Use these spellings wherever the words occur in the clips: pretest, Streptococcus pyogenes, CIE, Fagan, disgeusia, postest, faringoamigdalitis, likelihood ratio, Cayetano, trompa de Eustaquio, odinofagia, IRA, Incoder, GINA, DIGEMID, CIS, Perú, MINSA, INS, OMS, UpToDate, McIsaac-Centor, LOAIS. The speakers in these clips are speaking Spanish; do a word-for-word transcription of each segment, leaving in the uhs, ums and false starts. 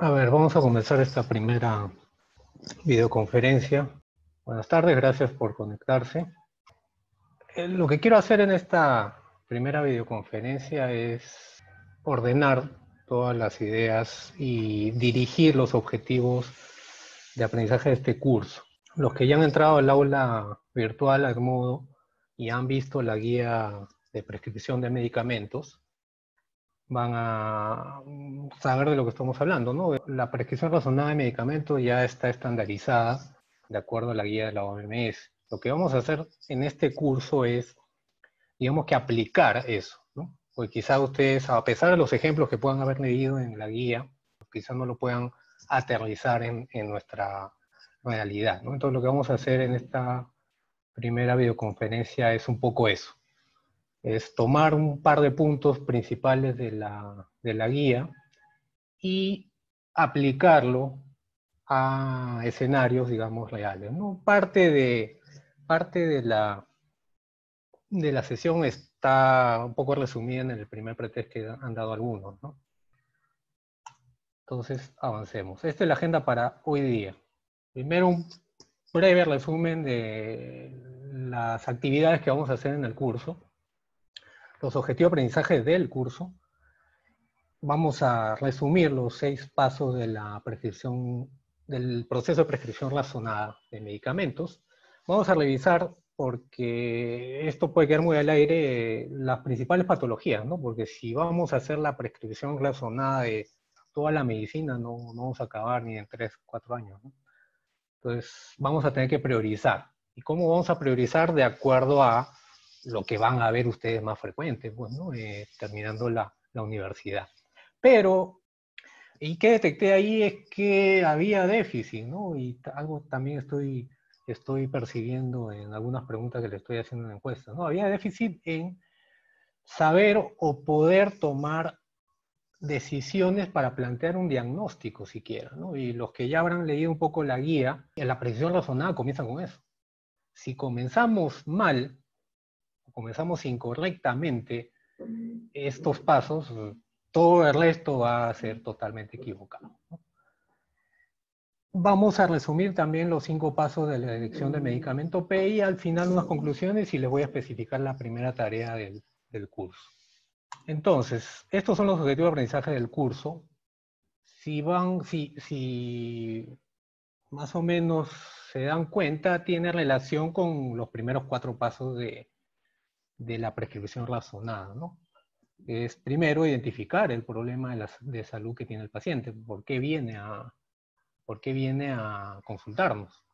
A ver, vamos a comenzar esta primera videoconferencia. Buenas tardes, gracias por conectarse. Lo que quiero hacer en esta primera videoconferencia es ordenar todas las ideas y dirigir los objetivos de aprendizaje de este curso. Los que ya han entrado al aula virtual, al modo, y han visto la guía de prescripción de medicamentos, van a saber de lo que estamos hablando, ¿no? La prescripción razonada de medicamentos ya está estandarizada de acuerdo a la guía de la O M S. Lo que vamos a hacer en este curso es, digamos, que aplicar eso, ¿no? Porque quizá ustedes, a pesar de los ejemplos que puedan haber leído en la guía, quizá no lo puedan aterrizar en, en nuestra realidad, ¿no? Entonces lo que vamos a hacer en esta primera videoconferencia es un poco eso. Es tomar un par de puntos principales de la, de la guía y aplicarlo a escenarios, digamos, reales, ¿no? Parte de, parte de, la, de la sesión está un poco resumida en el primer pretest que han dado algunos, ¿no? Entonces, avancemos. Esta es la agenda para hoy día. Primero, un breve resumen de las actividades que vamos a hacer en el curso. Los objetivos de aprendizaje del curso. Vamos a resumir los seis pasos de la prescripción, del proceso de prescripción razonada de medicamentos. Vamos a revisar, porque esto puede quedar muy al aire, las principales patologías, ¿no? Porque si vamos a hacer la prescripción razonada de toda la medicina, no, no vamos a acabar ni en tres, cuatro años, ¿no? Entonces, vamos a tener que priorizar. ¿Y cómo vamos a priorizar? De acuerdo a lo que van a ver ustedes más frecuente, pues, ¿no? eh, terminando la, la universidad. Pero, y que detecté ahí es que había déficit, ¿no? Y algo también estoy, estoy percibiendo en algunas preguntas que le estoy haciendo en la encuesta, ¿no? Había déficit en saber o poder tomar decisiones para plantear un diagnóstico siquiera, ¿no? Y los que ya habrán leído un poco la guía, la prescripción razonada comienza con eso. Si comenzamos mal, comenzamos incorrectamente estos pasos, todo el resto va a ser totalmente equivocado, ¿no? Vamos a resumir también los cinco pasos de la elección del medicamento P y al final unas conclusiones, y les voy a especificar la primera tarea del, del curso. Entonces, estos son los objetivos de aprendizaje del curso. Si van, si, si más o menos se dan cuenta, tiene relación con los primeros cuatro pasos de de la prescripción razonada, ¿no? Es primero identificar el problema de, la, de salud que tiene el paciente, por qué viene a, por qué viene a consultarnos.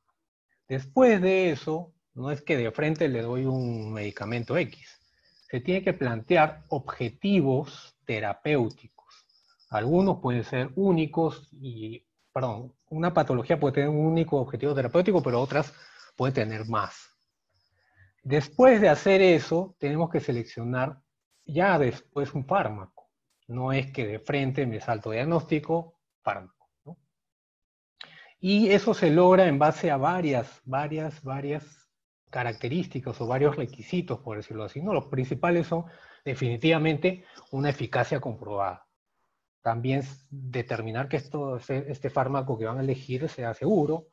Después de eso, no es que de frente le doy un medicamento X, se tiene que plantear objetivos terapéuticos. Algunos pueden ser únicos y, perdón, una patología puede tener un único objetivo terapéutico, pero otras pueden tener más. Después de hacer eso, tenemos que seleccionar ya después un fármaco. No es que de frente me salto diagnóstico, fármaco, ¿no? Y eso se logra en base a varias, varias, varias características o varios requisitos, por decirlo así, ¿no? Los principales son definitivamente una eficacia comprobada. También determinar que esto, este fármaco que van a elegir sea seguro,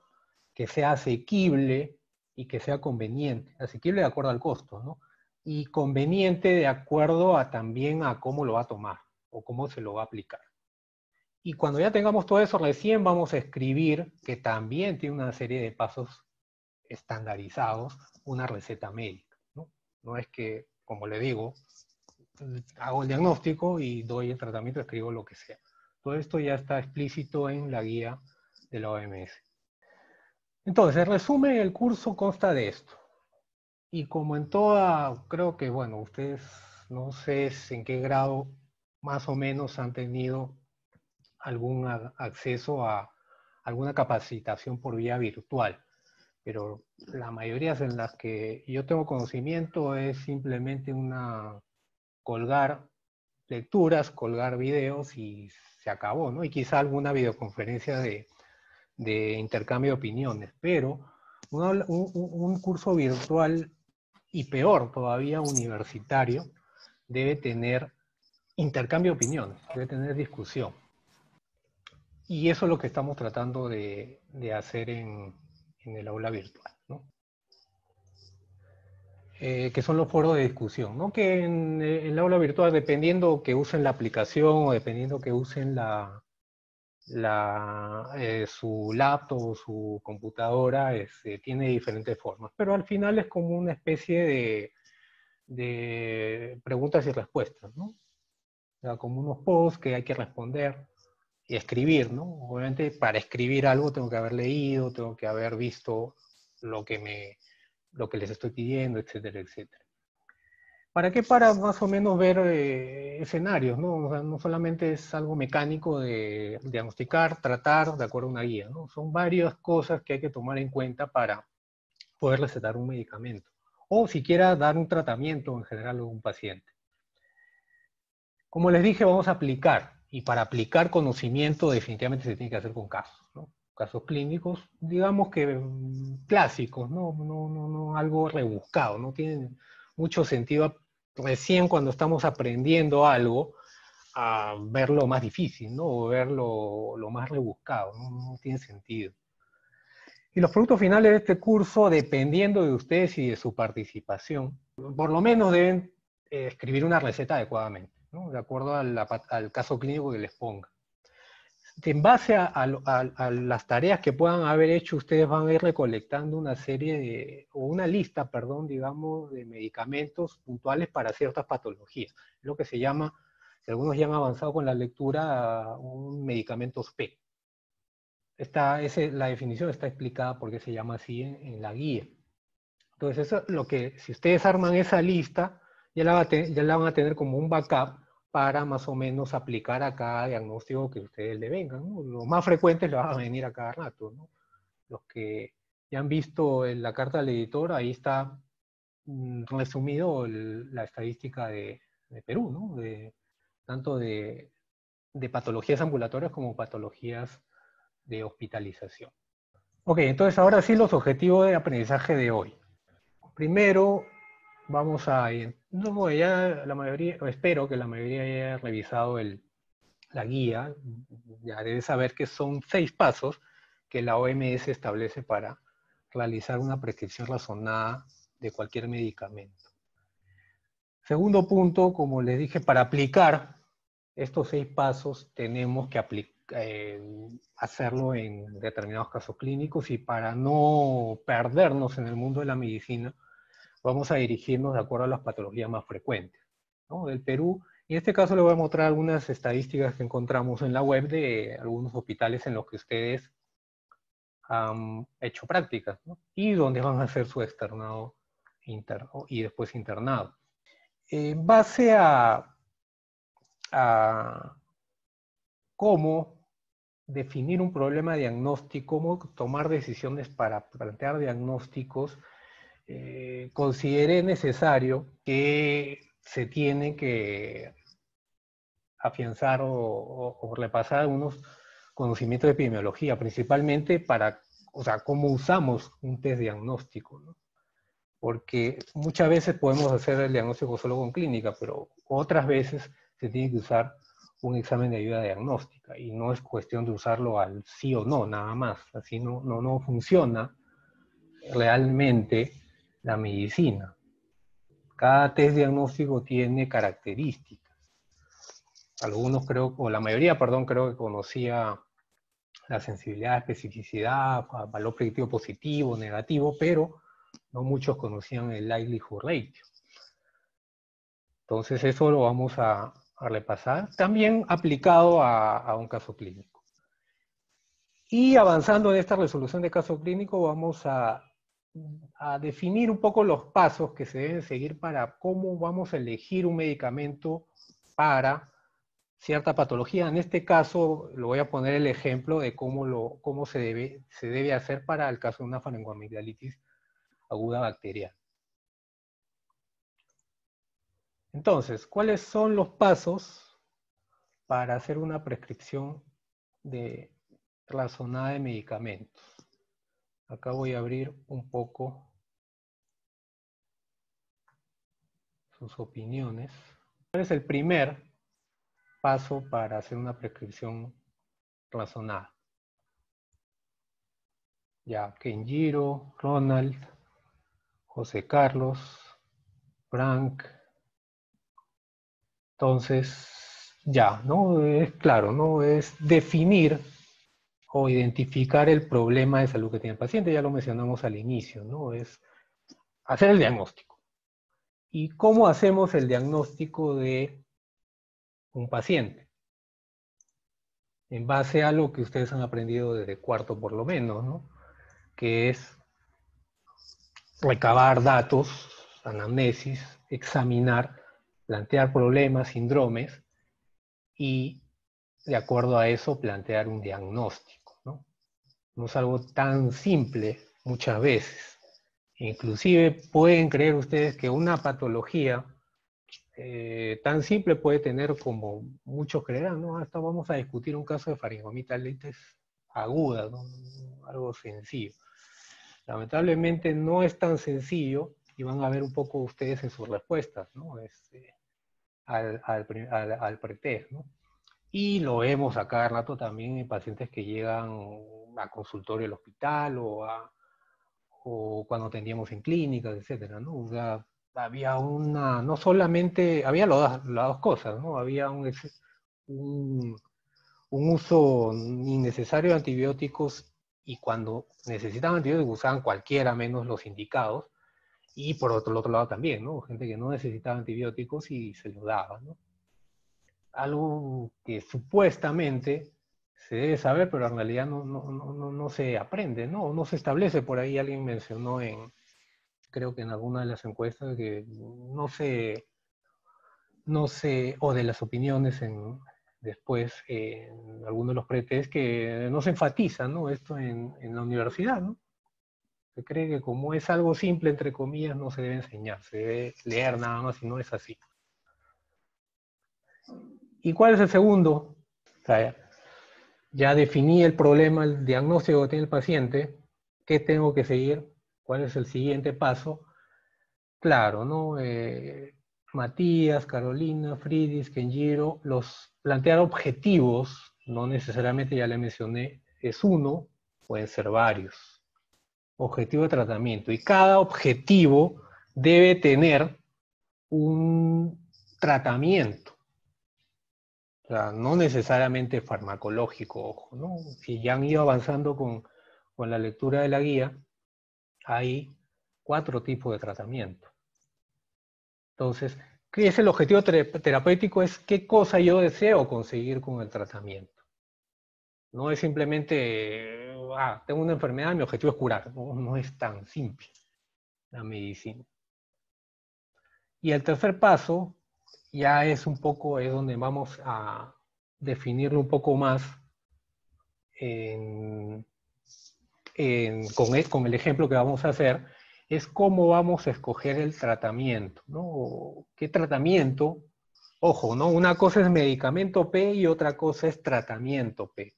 que sea asequible, y que sea conveniente, asequible de acuerdo al costo, ¿no? Y conveniente de acuerdo a también a cómo lo va a tomar o cómo se lo va a aplicar. Y cuando ya tengamos todo eso, recién vamos a escribir, que también tiene una serie de pasos estandarizados, una receta médica, ¿no? No es que, como le digo, hago el diagnóstico y doy el tratamiento, escribo lo que sea. Todo esto ya está explícito en la guía de la O M S. Entonces, en resumen, el curso consta de esto. Y como en toda, creo que, bueno, ustedes no sé en qué grado más o menos han tenido algún acceso a alguna capacitación por vía virtual. Pero la mayoría en las que yo tengo conocimiento es simplemente una colgar lecturas, colgar videos y se acabó, ¿no? Y quizá alguna videoconferencia de... de intercambio de opiniones, pero un, un, un curso virtual, y peor todavía universitario, debe tener intercambio de opiniones, debe tener discusión. Y eso es lo que estamos tratando de, de hacer en, en el aula virtual, ¿no? Eh, que son los foros de discusión, ¿no? Que en, en el aula virtual, dependiendo que usen la aplicación o dependiendo que usen la, la, eh, su laptop o su computadora, es, eh, tiene diferentes formas. Pero al final es como una especie de, de preguntas y respuestas, ¿no? O sea, como unos posts que hay que responder. Y escribir, ¿no? Obviamente para escribir algo tengo que haber leído, tengo que haber visto lo que, me, lo que les estoy pidiendo, etcétera, etcétera. ¿Para qué? Para más o menos ver eh, escenarios, ¿no? O sea, no solamente es algo mecánico de diagnosticar, tratar, de acuerdo a una guía, ¿no? Son varias cosas que hay que tomar en cuenta para poder recetar un medicamento. O siquiera dar un tratamiento en general a un paciente. Como les dije, vamos a aplicar. Y para aplicar conocimiento definitivamente se tiene que hacer con casos, ¿no? Casos clínicos, digamos que clásicos, ¿no? No, no, no algo rebuscado, no tiene mucho sentido recién cuando estamos aprendiendo algo a ver lo más difícil, ¿no? O ver lo, lo más rebuscado, ¿no? No tiene sentido. Y los productos finales de este curso, dependiendo de ustedes y de su participación, por lo menos deben escribir una receta adecuadamente, ¿no? De acuerdo al, al caso clínico que les ponga. En base a, a, a las tareas que puedan haber hecho, ustedes van a ir recolectando una serie de, o una lista, perdón, digamos, de medicamentos puntuales para ciertas patologías. Lo que se llama, si algunos ya han avanzado con la lectura, un medicamento S P E C. Esta, esa, la definición está explicada por qué se llama así en, en la guía. Entonces, eso, lo que, si ustedes arman esa lista, ya la, va a tener, ya la van a tener como un backup para más o menos aplicar a cada diagnóstico que ustedes le vengan, ¿no? Los más frecuentes le van a venir a cada rato, ¿no? Los que ya han visto en la carta del editor, ahí está resumido el, la estadística de, de Perú, ¿no? De, tanto de, de patologías ambulatorias como patologías de hospitalización. Ok, entonces ahora sí los objetivos de aprendizaje de hoy. Primero, vamos a... No, ya la mayoría, espero que la mayoría haya revisado el, la guía. Ya debe saber que son seis pasos que la O M S establece para realizar una prescripción razonada de cualquier medicamento. Segundo punto, como les dije, para aplicar estos seis pasos tenemos que aplicar, eh, hacerlo en determinados casos clínicos, y para no perdernos en el mundo de la medicina, vamos a dirigirnos de acuerdo a las patologías más frecuentes, ¿no? Del Perú. Y en este caso les voy a mostrar algunas estadísticas que encontramos en la web de algunos hospitales en los que ustedes han hecho prácticas, ¿no? Y donde van a hacer su externado interno y después internado. En base a, a cómo definir un problema diagnóstico, cómo tomar decisiones para plantear diagnósticos, Eh, consideré necesario que se tiene que afianzar o, o, o repasar unos conocimientos de epidemiología, principalmente para, o sea, cómo usamos un test diagnóstico, ¿no? Porque muchas veces podemos hacer el diagnóstico solo con clínica, pero otras veces se tiene que usar un examen de ayuda diagnóstica, y no es cuestión de usarlo al sí o no, nada más. Así no, no, no funciona realmente la medicina. Cada test diagnóstico tiene características. Algunos creo, o la mayoría, perdón, creo que conocía la sensibilidad, especificidad, valor predictivo positivo, negativo, pero no muchos conocían el likelihood ratio. Entonces eso lo vamos a, a repasar, también aplicado a, a un caso clínico. Y avanzando en esta resolución de caso clínico, vamos a a definir un poco los pasos que se deben seguir para cómo vamos a elegir un medicamento para cierta patología. En este caso, lo voy a poner el ejemplo de cómo, lo, cómo se, debe, se debe hacer para el caso de una faringoamigdalitis aguda bacteriana. Entonces, ¿cuáles son los pasos para hacer una prescripción de razonada de medicamentos? Acá voy a abrir un poco sus opiniones. ¿Cuál es el primer paso para hacer una prescripción razonada. Ya, Kenjiro, Ronald, José Carlos, Frank. Entonces, ya, ¿no? Es claro, ¿no? Es definir o identificar el problema de salud que tiene el paciente, ya lo mencionamos al inicio, ¿no? Es hacer el diagnóstico. ¿Y cómo hacemos el diagnóstico de un paciente? En base a lo que ustedes han aprendido desde cuarto por lo menos, ¿no? Que es recabar datos, anamnesis, examinar, plantear problemas, síndromes, y de acuerdo a eso plantear un diagnóstico, ¿no? No es algo tan simple muchas veces. Inclusive pueden creer ustedes que una patología eh, tan simple puede tener, como muchos creerán, ¿no? Hasta vamos a discutir un caso de faringoamigdalitis aguda, ¿no? Algo sencillo. Lamentablemente no es tan sencillo, y van a ver un poco ustedes en sus respuestas, ¿no? Este, al, al, al, al pretest, ¿no? Y lo vemos a cada rato también en pacientes que llegan a consultorio del hospital o a... o cuando atendíamos en clínicas, etcétera, ¿no? O sea, había una, no solamente, había las dos cosas, ¿no? Había un, un, un uso innecesario de antibióticos, y cuando necesitaban antibióticos usaban cualquiera menos los indicados, y por otro, otro lado también, ¿no? Gente que no necesitaba antibióticos y se los daba, ¿no? Algo que supuestamente se debe saber, pero en realidad no, no, no, no, no se aprende, ¿no? No se establece. Por ahí alguien mencionó en, creo que en alguna de las encuestas, que no se, no se o de las opiniones en, después, eh, en algunos de los pretest, que no se enfatiza, ¿no? Esto en, en la universidad, ¿no? Se cree que como es algo simple, entre comillas, no se debe enseñar, se debe leer nada más, y no es así. ¿Y cuál es el segundo? O sea, ya definí el problema, el diagnóstico que tiene el paciente, ¿qué tengo que seguir? ¿Cuál es el siguiente paso? Claro, ¿no? Eh, Matías, Carolina, Fridis, Kenjiro, los plantear objetivos, no necesariamente, ya le mencioné, es uno, pueden ser varios. Objetivo de tratamiento. Y cada objetivo debe tener un tratamiento. O sea, no necesariamente farmacológico, ojo, ¿no? Si ya han ido avanzando con, con la lectura de la guía, hay cuatro tipos de tratamiento. Entonces, ¿qué es el objetivo terapéutico? Es qué cosa yo deseo conseguir con el tratamiento. No es simplemente, ah, tengo una enfermedad, mi objetivo es curar. No, no es tan simple la medicina. Y el tercer paso, ya es un poco, es donde vamos a definirlo un poco más en, en, con, el, con el ejemplo que vamos a hacer, es cómo vamos a escoger el tratamiento, ¿no? ¿Qué tratamiento? Ojo, ¿no? Una cosa es medicamento P y otra cosa es tratamiento P.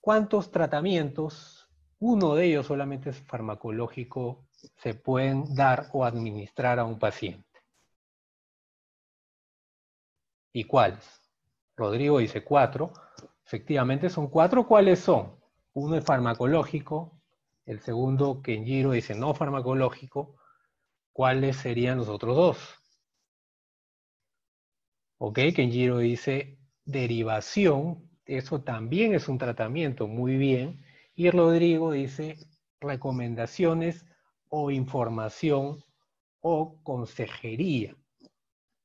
¿Cuántos tratamientos? Uno de ellos solamente es farmacológico, se pueden dar o administrar a un paciente. ¿Y cuáles? Rodrigo dice cuatro. Efectivamente son cuatro. ¿Cuáles son? Uno es farmacológico, el segundo, Kenjiro, dice no farmacológico. ¿Cuáles serían los otros dos? Ok, Kenjiro dice derivación, eso también es un tratamiento, muy bien. Y Rodrigo dice recomendaciones o información o consejería.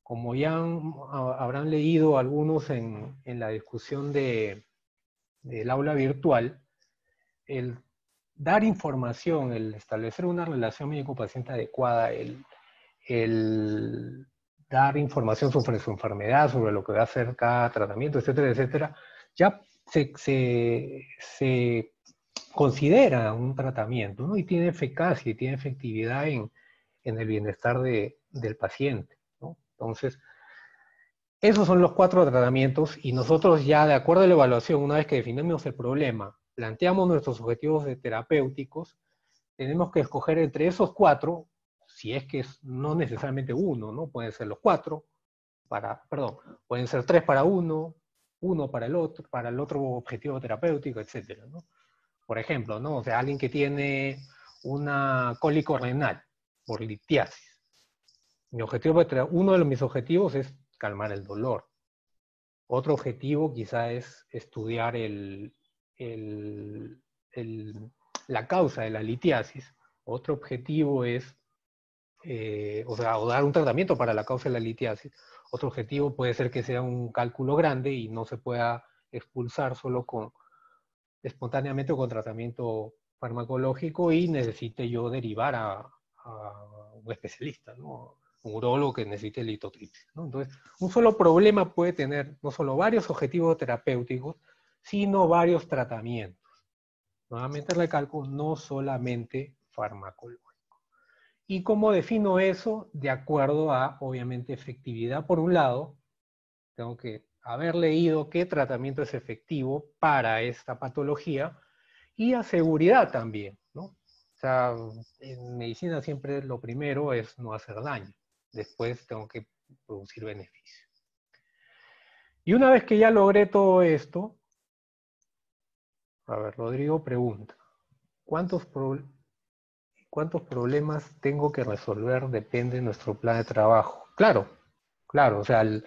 Como ya han, habrán leído algunos en, en la discusión de, del aula virtual, el dar información, el establecer una relación médico-paciente adecuada, el, el dar información sobre su enfermedad, sobre lo que va a hacer cada tratamiento, etcétera, etcétera, ya se, se, se considera un tratamiento, ¿no? Y tiene eficacia y tiene efectividad en, en el bienestar de, del paciente, ¿no? Entonces, esos son los cuatro tratamientos, y nosotros ya, de acuerdo a la evaluación, una vez que definimos el problema, planteamos nuestros objetivos terapéuticos, tenemos que escoger entre esos cuatro, si es que es no necesariamente uno, ¿no? Pueden ser los cuatro, para, perdón, pueden ser tres para uno, uno para el otro, para el otro objetivo terapéutico, etcétera, ¿no? Por ejemplo, ¿no? O sea, alguien que tiene una cólico renal por litiasis. Mi objetivo, uno de mis objetivos es calmar el dolor. Otro objetivo quizá es estudiar el, el, el, la causa de la litiasis. Otro objetivo es, eh, o sea, o dar un tratamiento para la causa de la litiasis. Otro objetivo puede ser que sea un cálculo grande y no se pueda expulsar solo con, espontáneamente o con tratamiento farmacológico, y necesite yo derivar a, a un especialista, ¿no? Un urólogo que necesite litotripsia, ¿no? Entonces, un solo problema puede tener no solo varios objetivos terapéuticos, sino varios tratamientos. Nuevamente recalco, no solamente farmacológico. ¿Y cómo defino eso? De acuerdo a, obviamente, efectividad. Por un lado, tengo que haber leído qué tratamiento es efectivo para esta patología, y a seguridad también, ¿no? O sea, en medicina siempre lo primero es no hacer daño. Después tengo que producir beneficio. Y una vez que ya logré todo esto, a ver, Rodrigo pregunta, ¿cuántos, pro, ¿cuántos problemas tengo que resolver? Depende de nuestro plan de trabajo. Claro, claro, o sea, el,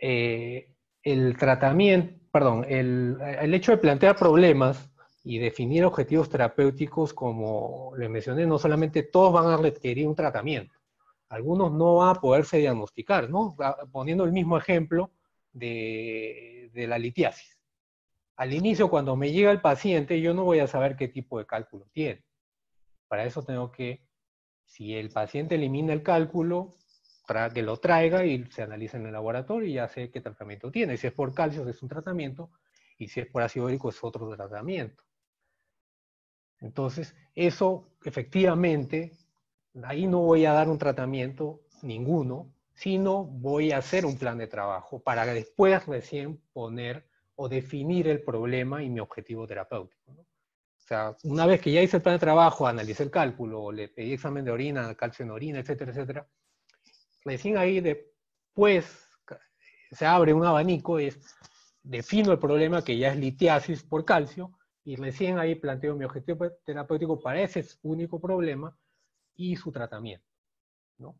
eh, el tratamiento, perdón, el, el hecho de plantear problemas y definir objetivos terapéuticos, como les mencioné, no solamente todos van a requerir un tratamiento. Algunos no van a poderse diagnosticar, ¿no? Poniendo el mismo ejemplo de, de la litiasis. Al inicio, cuando me llega el paciente, yo no voy a saber qué tipo de cálculo tiene. Para eso tengo que, si el paciente elimina el cálculo, que lo traiga y se analiza en el laboratorio y ya sé qué tratamiento tiene. Si es por calcio, es un tratamiento, y si es por ácido úrico, es otro tratamiento. Entonces, eso efectivamente... Ahí no voy a dar un tratamiento ninguno, sino voy a hacer un plan de trabajo para después recién poner o definir el problema y mi objetivo terapéutico, ¿no? O sea, una vez que ya hice el plan de trabajo, analicé el cálculo, le pedí examen de orina, calcio en orina, etcétera, etcétera, recién ahí después se abre un abanico, es, defino el problema que ya es litiasis por calcio, y recién ahí planteo mi objetivo terapéutico para ese único problema y su tratamiento, ¿no?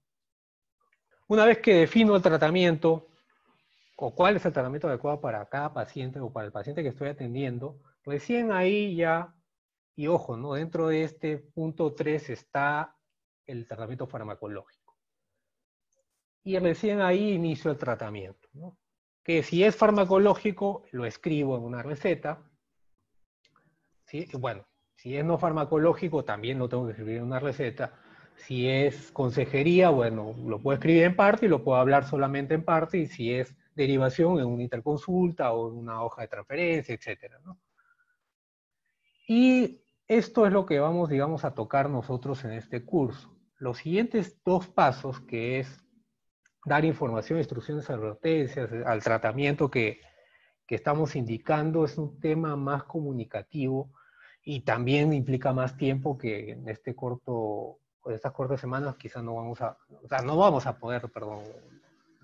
Una vez que defino el tratamiento, o cuál es el tratamiento adecuado para cada paciente, o para el paciente que estoy atendiendo, recién ahí ya, y ojo, ¿no? Dentro de este punto tres está el tratamiento farmacológico. Y recién ahí inicio el tratamiento, ¿no? Que si es farmacológico, lo escribo en una receta, ¿sí? Bueno, si es no farmacológico, también lo tengo que escribir en una receta. Si es consejería, bueno, lo puedo escribir en parte y lo puedo hablar solamente en parte. Y si es derivación, en una interconsulta o en una hoja de transferencia, etcétera, ¿no? Y esto es lo que vamos, digamos, a tocar nosotros en este curso. Los siguientes dos pasos, que es dar información, instrucciones, advertencias al tratamiento que, que estamos indicando, es un tema más comunicativo. Y también implica más tiempo, que en este corto, en estas cortas semanas quizás no vamos a, o sea, no vamos a poder, perdón,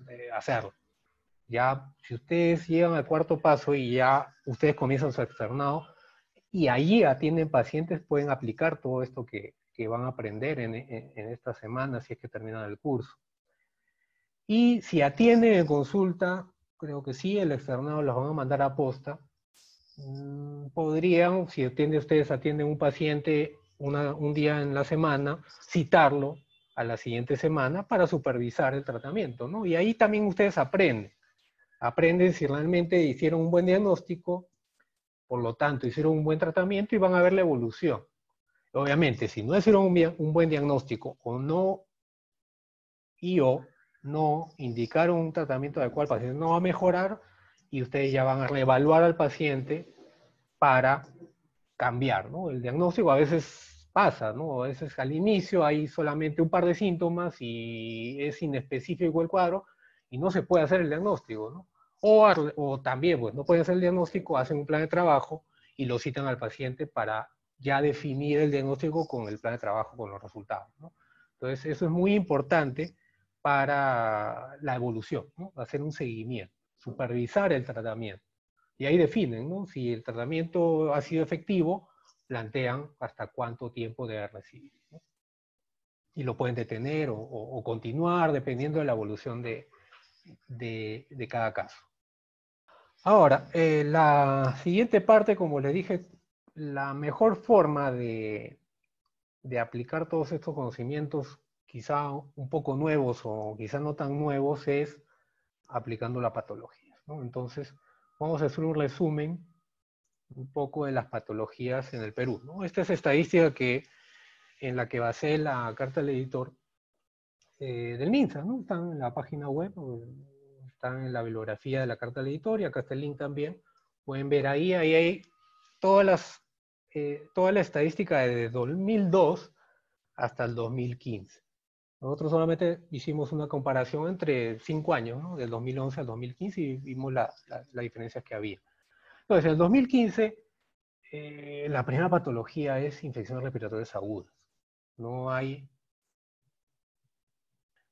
eh, hacerlo. Ya, si ustedes llegan al cuarto paso y ya ustedes comienzan su externado, y allí atienden pacientes, pueden aplicar todo esto que, que van a aprender en, en, en estas semanas, si es que terminan el curso. Y si atienden en consulta, creo que sí, el externado los van a mandar a posta. Podrían, si atiende, ustedes atienden un paciente una, un día en la semana, citarlo a la siguiente semana para supervisar el tratamiento, ¿no? Y ahí también ustedes aprenden. Aprenden si realmente hicieron un buen diagnóstico, por lo tanto hicieron un buen tratamiento, y van a ver la evolución. Obviamente, si no hicieron un, un buen diagnóstico o no, y o no indicaron un tratamiento adecuado al paciente, no va a mejorar, y ustedes ya van a reevaluar al paciente para cambiar, ¿no? El diagnóstico a veces pasa, ¿no? A veces al inicio hay solamente un par de síntomas y es inespecífico el cuadro y no se puede hacer el diagnóstico, ¿no? O, o también, pues, no pueden hacer el diagnóstico, hacen un plan de trabajo y lo citan al paciente para ya definir el diagnóstico con el plan de trabajo, con los resultados, ¿no? Entonces, eso es muy importante para la evolución, ¿no? Hacer un seguimiento, supervisar el tratamiento. Y ahí definen, ¿no? Si el tratamiento ha sido efectivo, plantean hasta cuánto tiempo debe recibir, ¿no? Y lo pueden detener o, o, o continuar dependiendo de la evolución de, de, de cada caso. Ahora, eh, la siguiente parte, como les dije, la mejor forma de, de aplicar todos estos conocimientos, quizá un poco nuevos o quizá no tan nuevos, es aplicando la patología, ¿no? Entonces, vamos a hacer un resumen un poco de las patologías en el Perú, ¿no? Esta es estadística que, en la que basé la carta del editor eh, del MINSA, ¿no? Está en la página web, está en la bibliografía de la carta del editor, y acá está el link también. Pueden ver ahí, ahí hay todas las, eh, toda la estadística desde dos mil dos hasta el dos mil quince. Nosotros solamente hicimos una comparación entre cinco años, ¿no? Del dos mil once al dos mil quince, y vimos la, la, las diferencias que había. Entonces, en el dos mil quince, eh, la primera patología es infecciones respiratorias agudas. No hay...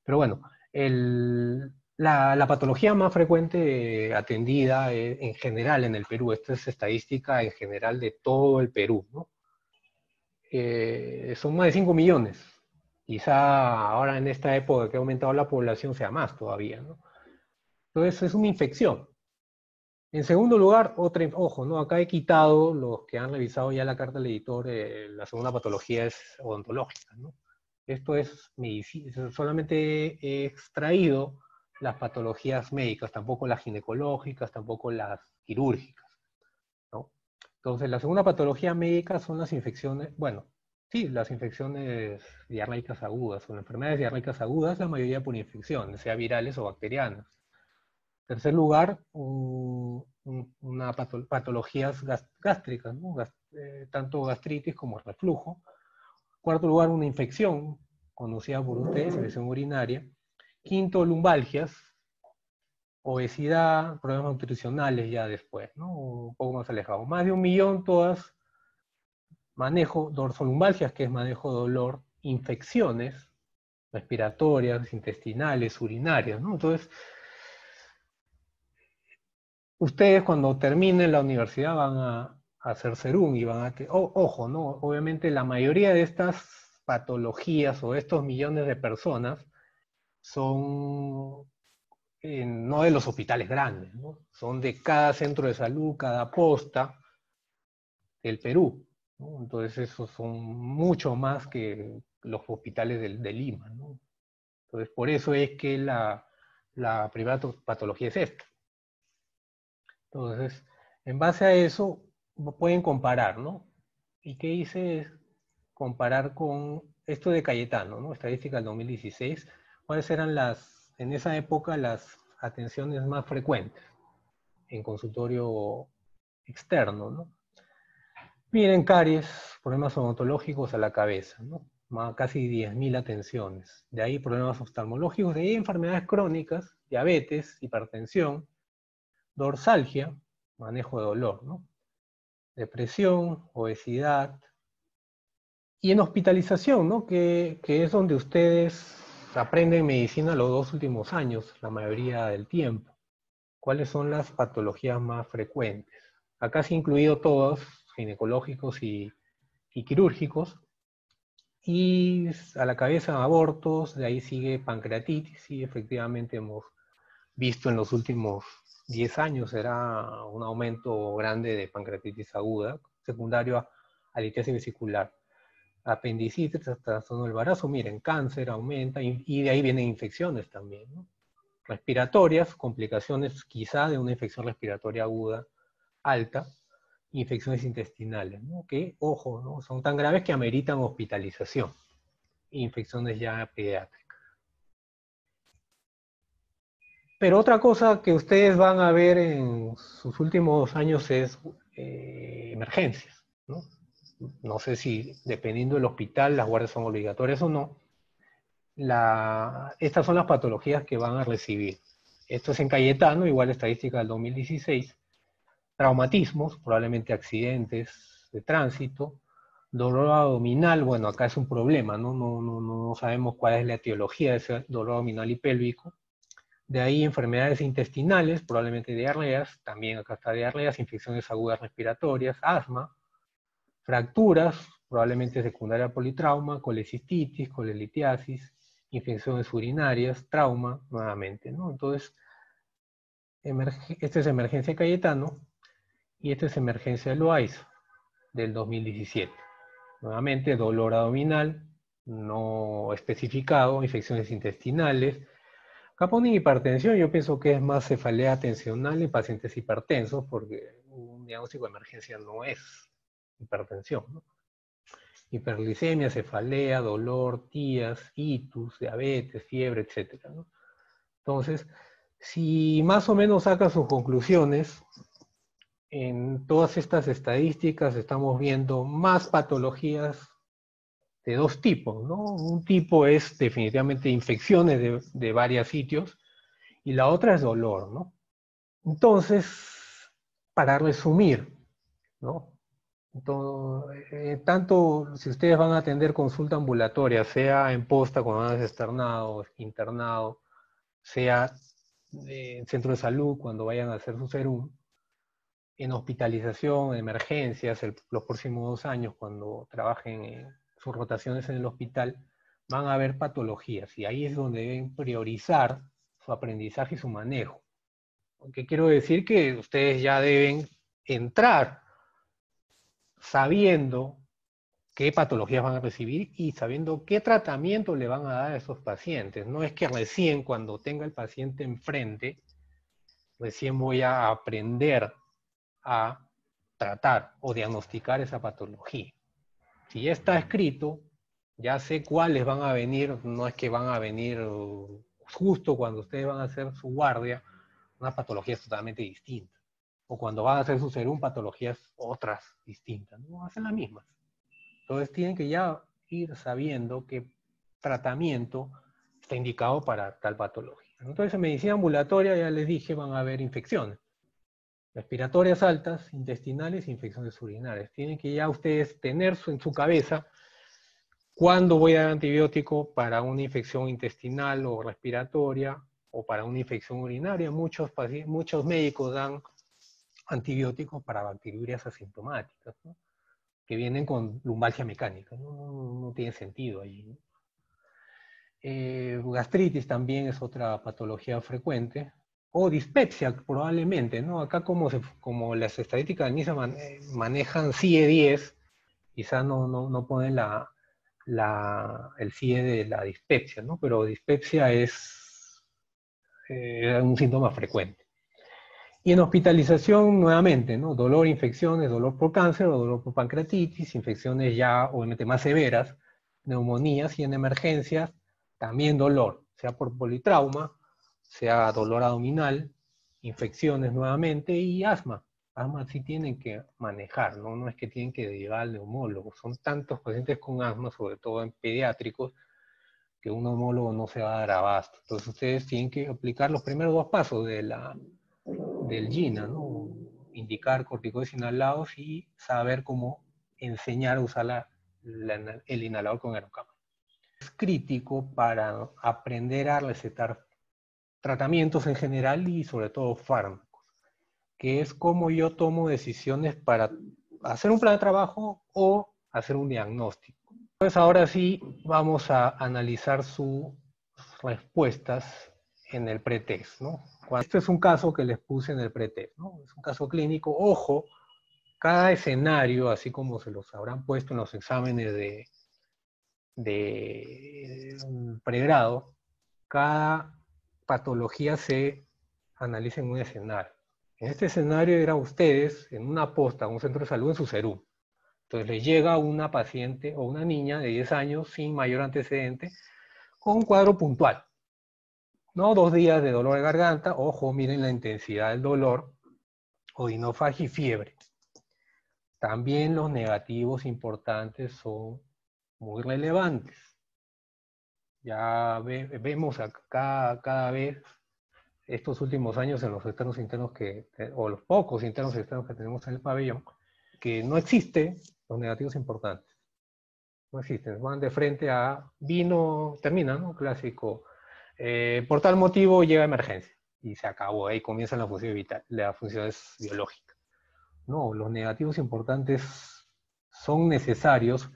Pero bueno, el, la, la patología más frecuente atendida es, en general en el Perú, esta es estadística en general de todo el Perú, ¿no? Eh, son más de cinco millones. Quizá ahora en esta época que ha aumentado la población sea más todavía, ¿no? Entonces es una infección. En segundo lugar, otra, ojo, ¿no? Acá he quitado los que han revisado ya la carta del editor, eh, la segunda patología es odontológica, ¿no? Esto es medicina, solamente he extraído las patologías médicas, tampoco las ginecológicas, tampoco las quirúrgicas, ¿no? Entonces la segunda patología médica son las infecciones, bueno, sí, las infecciones diarreicas agudas, o las enfermedades diarreicas agudas, la mayoría por infecciones, sea virales o bacterianas. En tercer lugar, un, una pato, patologías gástricas, ¿no? Gast, eh, tanto gastritis como reflujo. En cuarto lugar, una infección, conocida por ustedes, infección urinaria. Quinto, lumbalgias, obesidad, problemas nutricionales ya después, ¿no? Un poco más alejado. Más de un millón todas. Manejo, dorsolumbalgias, que es manejo de dolor, infecciones respiratorias, intestinales, urinarias, ¿no? Entonces, ustedes cuando terminen la universidad van a, a hacer serum y van a... Oh, ojo, ¿no? Obviamente la mayoría de estas patologías o estos millones de personas son eh, no de los hospitales grandes, ¿no? Son de cada centro de salud, cada posta del Perú, ¿no? Entonces esos son mucho más que los hospitales de, de Lima, ¿no? Entonces por eso es que la, la primera patología es esta. Entonces, en base a eso, pueden comparar, ¿no? Y qué hice es comparar con esto de Cayetano, ¿no? Estadística del dos mil dieciséis, cuáles eran las, en esa época, las atenciones más frecuentes en consultorio externo, ¿no? Miren, caries, problemas odontológicos a la cabeza, ¿no? Más, casi diez mil atenciones. De ahí problemas oftalmológicos, de ahí enfermedades crónicas, diabetes, hipertensión, dorsalgia, manejo de dolor, ¿no? Depresión, obesidad. Y en hospitalización, ¿no? Que, que es donde ustedes aprenden medicina los dos últimos años, la mayoría del tiempo. ¿Cuáles son las patologías más frecuentes? Acá se han incluido todas, ginecológicos y, y quirúrgicos, y a la cabeza abortos, de ahí sigue pancreatitis, y efectivamente hemos visto en los últimos diez años será un aumento grande de pancreatitis aguda, secundario a, a litiasis vesicular. Apendicitis, trastorno del embarazo, miren, cáncer aumenta, y, y de ahí vienen infecciones también, ¿no? Respiratorias, complicaciones quizá de una infección respiratoria aguda alta, infecciones intestinales, ¿no? Que, ojo, ¿no? Son tan graves que ameritan hospitalización. Infecciones ya pediátricas. Pero otra cosa que ustedes van a ver en sus últimos años es eh, emergencias, ¿no? No sé si, dependiendo del hospital, las guardias son obligatorias o no. La, estas son las patologías que van a recibir. Esto es en Cayetano, igual estadística del dos mil dieciséis. Traumatismos, probablemente accidentes de tránsito, dolor abdominal, bueno, acá es un problema, ¿no? No, no, no sabemos cuál es la etiología de ese dolor abdominal y pélvico, De ahí enfermedades intestinales, probablemente diarreas, también acá está diarreas, infecciones agudas respiratorias, asma, fracturas, probablemente secundaria a politrauma, colecistitis, colelitiasis, infecciones urinarias, trauma, nuevamente, ¿no? Entonces, esta es emergencia Cayetano y esta es emergencia LOAIS del dos mil diecisiete. Nuevamente, dolor abdominal, no especificado, infecciones intestinales. Acá ponen hipertensión, yo pienso que es más cefalea tensional en pacientes hipertensos, porque un diagnóstico de emergencia no es hipertensión, ¿no? Hiperglicemia, cefalea, dolor, tías, hitus, diabetes, fiebre, etcétera, ¿no? Entonces, si más o menos saca sus conclusiones, en todas estas estadísticas estamos viendo más patologías de dos tipos, ¿no? Un tipo es definitivamente infecciones de, de varios sitios, y la otra es dolor, ¿no? Entonces, para resumir, ¿no? Entonces, eh, tanto si ustedes van a atender consulta ambulatoria, sea en posta cuando van a ser externado, internado, sea eh, en centro de salud cuando vayan a hacer su serum, en hospitalización, en emergencias, el, los próximos dos años cuando trabajen en sus rotaciones en el hospital, van a haber patologías y ahí es donde deben priorizar su aprendizaje y su manejo. Aunque quiero decir que ustedes ya deben entrar sabiendo qué patologías van a recibir y sabiendo qué tratamiento le van a dar a esos pacientes. No es que recién cuando tenga el paciente enfrente, recién voy a aprender a tratar o diagnosticar esa patología. Si ya está escrito, ya sé cuáles van a venir, no es que van a venir justo cuando ustedes van a hacer su guardia, unas patologías totalmente distintas. O cuando van a hacer su serum, patologías otras distintas, no van a ser las mismas. Entonces tienen que ya ir sabiendo qué tratamiento está indicado para tal patología. Entonces en medicina ambulatoria, ya les dije, van a haber infecciones. Respiratorias altas, intestinales, infecciones urinarias. Tienen que ya ustedes tener en su cabeza cuándo voy a dar antibiótico para una infección intestinal o respiratoria o para una infección urinaria. Muchos, muchos médicos dan antibióticos para bacteriurias asintomáticas, ¿no? Que vienen con lumbalgia mecánica, no, no, no tiene sentido allí, ¿no? Eh, gastritis también es otra patología frecuente, o dispepsia probablemente, ¿no? Acá como, se, como las estadísticas de MINSA man, manejan C I E diez, quizás no, no, no ponen la, la, el C I E de la dispepsia, ¿no? Pero dispepsia es eh, un síntoma frecuente. Y en hospitalización, nuevamente, ¿no? Dolor, infecciones, dolor por cáncer o dolor por pancreatitis, infecciones ya obviamente más severas, neumonías y en emergencias también dolor, sea por politrauma, sea dolor abdominal, infecciones nuevamente y asma. Asma sí tienen que manejar, ¿no? No es que tienen que llegar al neumólogo. Son tantos pacientes con asma, sobre todo en pediátricos, que un neumólogo no se va a dar abasto. Entonces ustedes tienen que aplicar los primeros dos pasos de la... del GINA, ¿no? Indicar corticoides inhalados y saber cómo enseñar a usar la, la, el inhalador con aerocámara. Es crítico para aprender a recetar tratamientos en general y sobre todo fármacos, que es como yo tomo decisiones para hacer un plan de trabajo o hacer un diagnóstico. Pues ahora sí vamos a analizar sus respuestas en el pretest, ¿no? Este es un caso que les puse en el pretest, ¿no? Es un caso clínico. Ojo, cada escenario, así como se los habrán puesto en los exámenes de, de pregrado, cada patología se analiza en un escenario. En este escenario era ustedes en una posta, un centro de salud en su serum. Entonces les llega una paciente o una niña de diez años sin mayor antecedente con un cuadro puntual. No, dos días de dolor de garganta, ojo, miren la intensidad del dolor, odinofagia y fiebre. También los negativos importantes son muy relevantes. Ya ve, vemos acá cada vez, estos últimos años en los externos internos que, o los pocos internos externos que tenemos en el pabellón, que no existen los negativos importantes. No existen, van de frente a vino, termina, ¿no? Clásico. Eh, por tal motivo llega a emergencia y se acabó, ahí comienzan las funciones vitales, las funciones biológicas. No, los negativos importantes son necesarios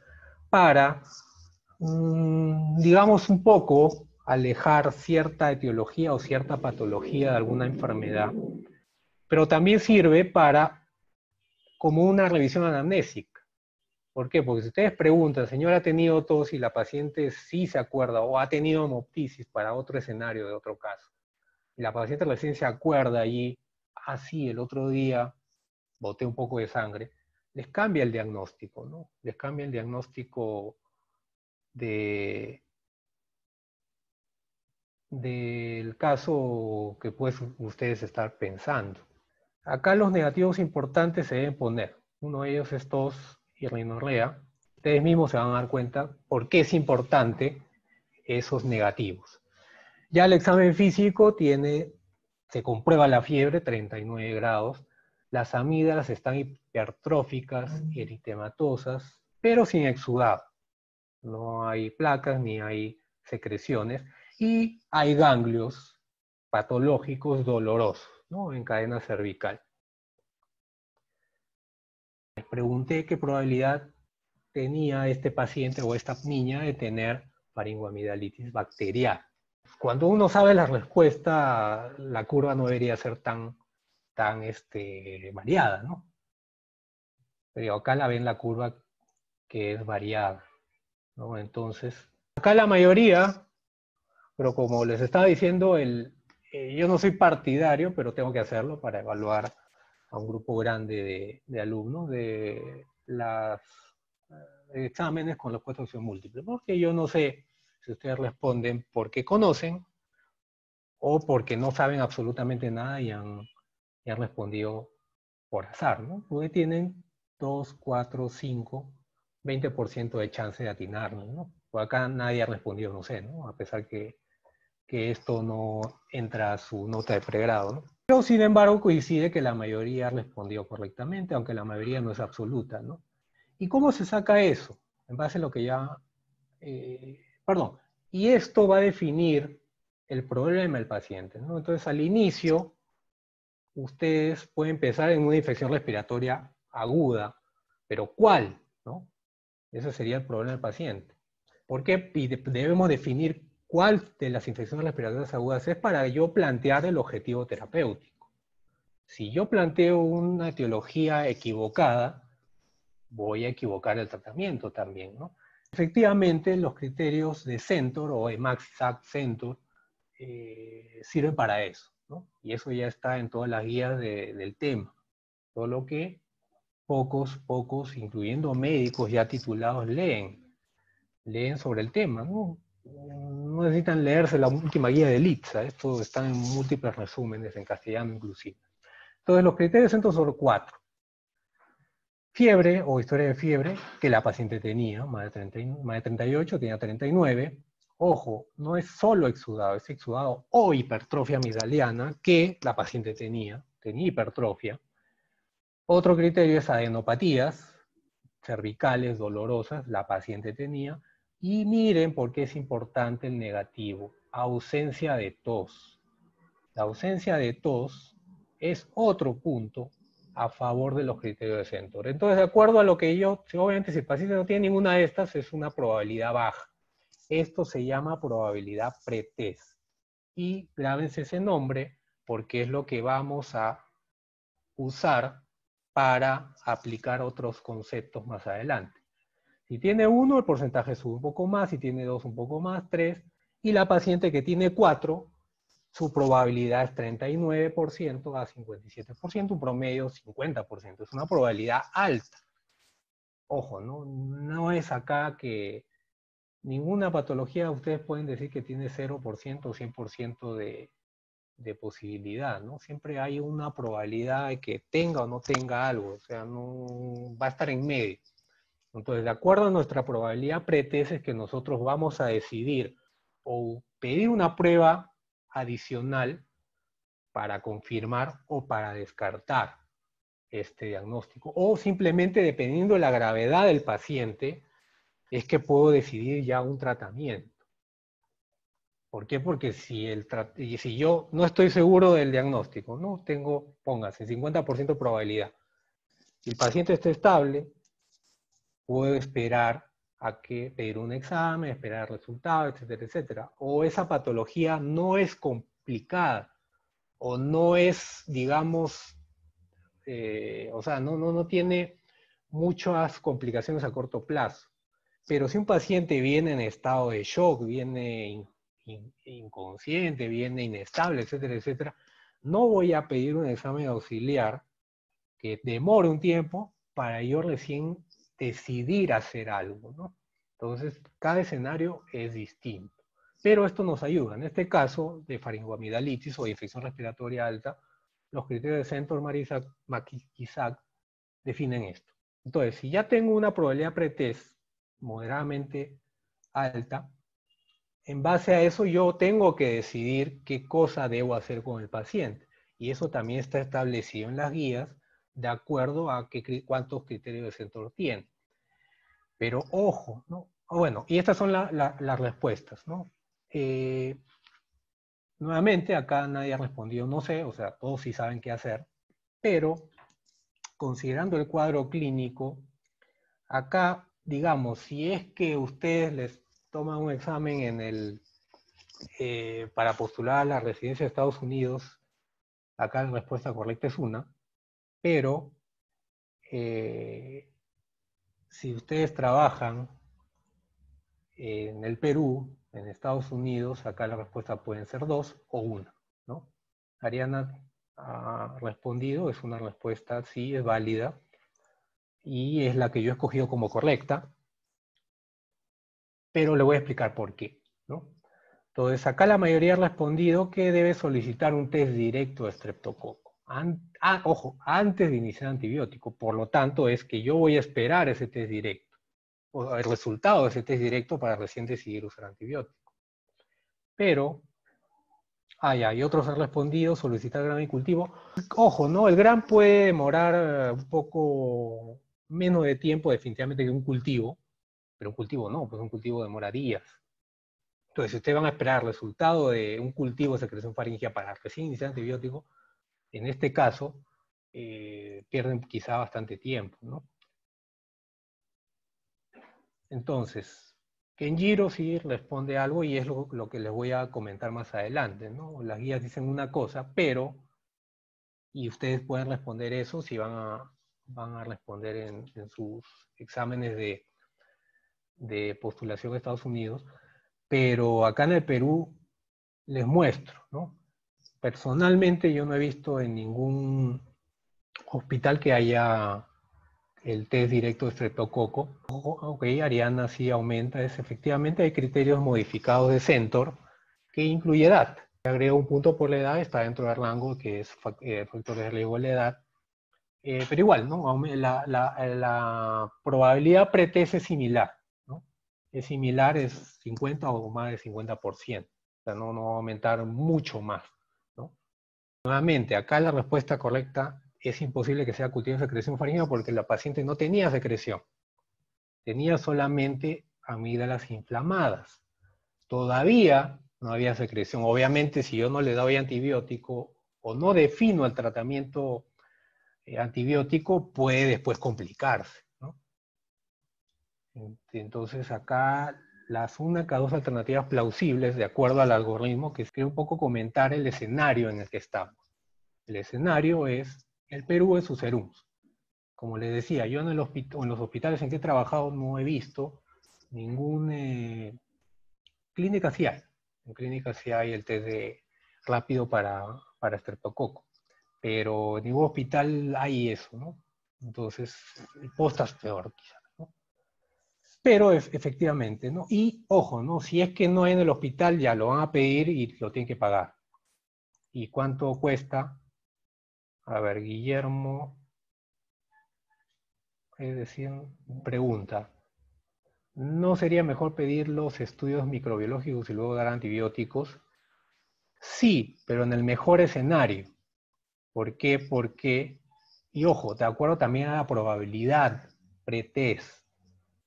para, mmm, digamos un poco, alejar cierta etiología o cierta patología de alguna enfermedad, pero también sirve para, como una revisión anamnésica. ¿Por qué? Porque si ustedes preguntan, señora, ¿ha tenido tos? Y la paciente sí se acuerda, o ha tenido hemoptisis para otro escenario de otro caso. Y la paciente recién se acuerda y, ah, sí, el otro día boté un poco de sangre. Les cambia el diagnóstico, ¿no? Les cambia el diagnóstico de... del caso que pueden ustedes estar pensando. Acá los negativos importantes se deben poner. Uno de ellos es tos y rinorrea. Ustedes mismos se van a dar cuenta por qué es importante esos negativos. Ya el examen físico tiene, se comprueba la fiebre, treinta y nueve grados. Las amígdalas están hipertróficas, eritematosas, pero sin exudado. No hay placas ni hay secreciones. Y hay ganglios patológicos dolorosos, ¿no? En cadena cervical. Les pregunté qué probabilidad tenía este paciente o esta niña de tener faringoamigdalitis bacteriana. Cuando uno sabe la respuesta, la curva no debería ser tan, tan este, variada, ¿no? Pero acá la ven la curva que es variada, ¿no? Entonces, acá la mayoría... Pero como les estaba diciendo, el, eh, yo no soy partidario, pero tengo que hacerlo para evaluar a un grupo grande de, de alumnos de los eh, exámenes con la respuesta de opción múltiple. Porque yo no sé si ustedes responden porque conocen o porque no saben absolutamente nada y han, y han respondido por azar, ¿no? Porque tienen dos, cuatro, cinco, veinte por ciento de chance de atinarlo, ¿no? Por acá nadie ha respondido, no sé, ¿no? A pesar que... que esto no entra a su nota de pregrado, ¿no? Pero sin embargo coincide que la mayoría respondió correctamente, aunque la mayoría no es absoluta, ¿no? ¿Y cómo se saca eso? En base a lo que ya... Eh, perdón, y esto va a definir el problema del paciente, ¿no? Entonces al inicio, ustedes pueden pensar en una infección respiratoria aguda, pero ¿cuál? ¿No? Ese sería el problema del paciente. ¿Por qué debemos definir cuál de las infecciones respiratorias agudas es para yo plantear el objetivo terapéutico? Si yo planteo una etiología equivocada, voy a equivocar el tratamiento también, ¿no? Efectivamente, los criterios de Centor o de McIsaac-Centor eh, sirven para eso, ¿no? Y eso ya está en todas las guías de, del tema. Solo que pocos, pocos, incluyendo médicos ya titulados, leen. Leen sobre el tema, ¿no? No necesitan leerse la última guía de Litza, esto está en múltiples resúmenes, en castellano inclusive. Entonces los criterios son sobre cuatro. Fiebre o historia de fiebre, que la paciente tenía, más de, treinta, más de treinta y ocho, tenía treinta y nueve. Ojo, no es solo exudado, es exudado o hipertrofia amigdaliana, que la paciente tenía, tenía hipertrofia. Otro criterio es adenopatías cervicales dolorosas, la paciente tenía. Y miren por qué es importante el negativo, ausencia de tos. La ausencia de tos es otro punto a favor de los criterios de Centor. Entonces, de acuerdo a lo que yo, obviamente si el paciente no tiene ninguna de estas, es una probabilidad baja. Esto se llama probabilidad pretest. Y grábense ese nombre porque es lo que vamos a usar para aplicar otros conceptos más adelante. Si tiene uno, el porcentaje sube un poco más, si tiene dos, un poco más, tres, y la paciente que tiene cuatro, su probabilidad es treinta y nueve por ciento a cincuenta y siete por ciento, un promedio cincuenta por ciento, es una probabilidad alta. Ojo, ¿no? No es acá que ninguna patología, ustedes pueden decir que tiene cero por ciento o cien por ciento de, de posibilidad, ¿no? Siempre hay una probabilidad de que tenga o no tenga algo, o sea, no va a estar en medio. Entonces, de acuerdo a nuestra probabilidad pretest es que nosotros vamos a decidir o pedir una prueba adicional para confirmar o para descartar este diagnóstico. O simplemente, dependiendo de la gravedad del paciente, es que puedo decidir ya un tratamiento. ¿Por qué? Porque si, el y si yo no estoy seguro del diagnóstico, no tengo, póngase, cincuenta por ciento de probabilidad. Si el paciente está estable, puedo esperar a que pedir un examen, esperar resultados, etcétera, etcétera. O esa patología no es complicada, o no es, digamos, eh, o sea, no, no, no tiene muchas complicaciones a corto plazo. Pero si un paciente viene en estado de shock, viene in, in, inconsciente, viene inestable, etcétera, etcétera, no voy a pedir un examen auxiliar que demore un tiempo para yo recién decidir hacer algo, ¿no? Entonces, cada escenario es distinto. Pero esto nos ayuda. En este caso, de faringoamidalitis o de infección respiratoria alta, los criterios de Centor, McIsaac definen esto. Entonces, si ya tengo una probabilidad pretest moderadamente alta, en base a eso yo tengo que decidir qué cosa debo hacer con el paciente. Y eso también está establecido en las guías de acuerdo a qué, cuántos criterios de Centor tiene. Pero ojo, ¿no? Bueno, y estas son la, la, las respuestas, ¿no? Eh, nuevamente, acá nadie ha respondido no sé, o sea, todos sí saben qué hacer, pero considerando el cuadro clínico, acá, digamos, si es que ustedes les toman un examen en el, eh, para postular a la residencia de Estados Unidos, acá la respuesta correcta es una. Pero, eh, si ustedes trabajan en el Perú, en Estados Unidos, acá la respuesta pueden ser dos o una, ¿no? Ariana ha respondido, es una respuesta, sí, es válida, y es la que yo he escogido como correcta, pero le voy a explicar por qué, ¿no? Entonces, acá la mayoría ha respondido que debe solicitar un test directo de estreptococo. Ah, ojo, antes de iniciar antibiótico, por lo tanto es que yo voy a esperar ese test directo, o el resultado de ese test directo para recién decidir usar antibiótico. Pero, ah ya, y otros han respondido, solicitar gran y cultivo. Ojo, ¿no? El gran puede demorar un poco menos de tiempo definitivamente que un cultivo, pero un cultivo no, pues un cultivo demora días. Entonces, si ustedes van a esperar el resultado de un cultivo de secreción faríngea para recién iniciar antibiótico, en este caso, eh, pierden quizá bastante tiempo, ¿no? Entonces, Kenjiro sí responde algo y es lo, lo que les voy a comentar más adelante, ¿no? Las guías dicen una cosa, pero, y ustedes pueden responder eso si van a, van a responder en, en sus exámenes de, de postulación de Estados Unidos, pero acá en el Perú les muestro, ¿no? Personalmente yo no he visto en ningún hospital que haya el test directo de estreptococo. Ok, Ariana sí aumenta. Es, efectivamente hay criterios modificados de Centor que incluye edad. Agrega un punto por la edad, está dentro del rango que es eh, factor de riesgo de la edad. Eh, pero igual, ¿no? La, la, la probabilidad pretest es similar, ¿no? Es similar, es cincuenta o más de cincuenta por ciento. O sea, no, no va a aumentar mucho más. Nuevamente, acá la respuesta correcta es imposible que sea cultivo de secreción faríngea porque la paciente no tenía secreción. Tenía solamente amígdalas inflamadas. Todavía no había secreción. Obviamente, si yo no le doy antibiótico o no defino el tratamiento antibiótico, puede después complicarse, ¿no? Entonces, acá las únicas dos alternativas plausibles, de acuerdo al algoritmo, que es que un poco comentar el escenario en el que estamos. El escenario es el Perú en sus serums. Como les decía, yo en, el hospital, en los hospitales en que he trabajado no he visto ninguna eh, clínica sí hay. En clínica sí hay el test de rápido para, para estreptococo. Pero en ningún hospital hay eso, ¿no? Entonces, postas peor quizás. Pero efectivamente, ¿no? Y ojo, ¿no? Si es que no hay en el hospital, ya lo van a pedir y lo tienen que pagar. ¿Y cuánto cuesta? A ver, Guillermo, es decir, pregunta. ¿No sería mejor pedir los estudios microbiológicos y luego dar antibióticos? Sí, pero en el mejor escenario. ¿Por qué? Porque, y ojo, de acuerdo también a la probabilidad pretest.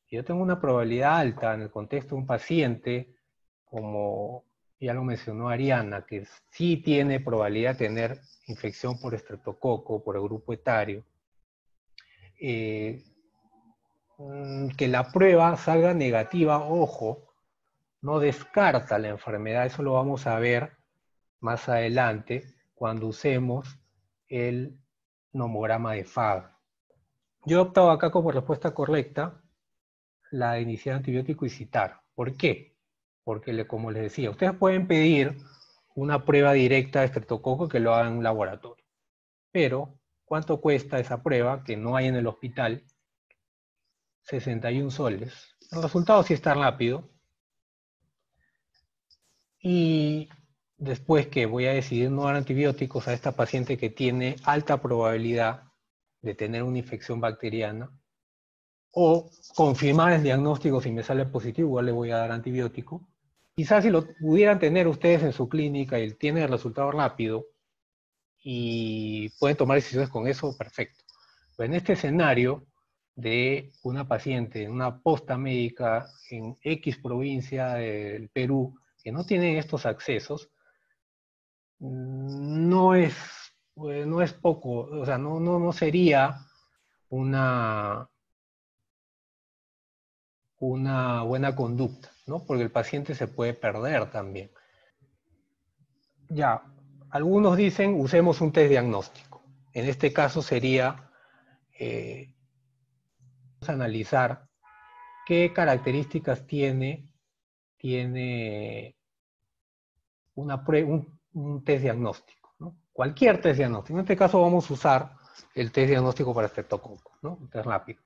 Si yo tengo una probabilidad alta en el contexto de un paciente, como ya lo mencionó Ariana, que sí tiene probabilidad de tener infección por estreptococo, por el grupo etario, eh, que la prueba salga negativa, ojo, no descarta la enfermedad. Eso lo vamos a ver más adelante cuando usemos el nomograma de Fagan. Yo he optado acá como respuesta correcta la de iniciar antibiótico y citar. ¿Por qué? Porque, como les decía, ustedes pueden pedir una prueba directa de estreptococo que lo hagan en un laboratorio. Pero, ¿cuánto cuesta esa prueba que no hay en el hospital? sesenta y un soles. El resultado sí está rápido. Y después que voy a decidir no dar antibióticos a esta paciente que tiene alta probabilidad de tener una infección bacteriana, o confirmar el diagnóstico si me sale positivo, igual le voy a dar antibiótico. Quizás si lo pudieran tener ustedes en su clínica y tienen el resultado rápido y pueden tomar decisiones con eso, perfecto. Pero en este escenario de una paciente en una posta médica en X provincia del Perú, que no tienen estos accesos, no es, no es poco, o sea, no, no, no sería una, una buena conducta, ¿no? Porque el paciente se puede perder también. Ya, algunos dicen, usemos un test diagnóstico. En este caso sería eh, vamos a analizar qué características tiene tiene una prueba, un, un test diagnóstico, ¿no? Cualquier test diagnóstico. En este caso vamos a usar el test diagnóstico para estreptococo, ¿no? Un test rápido.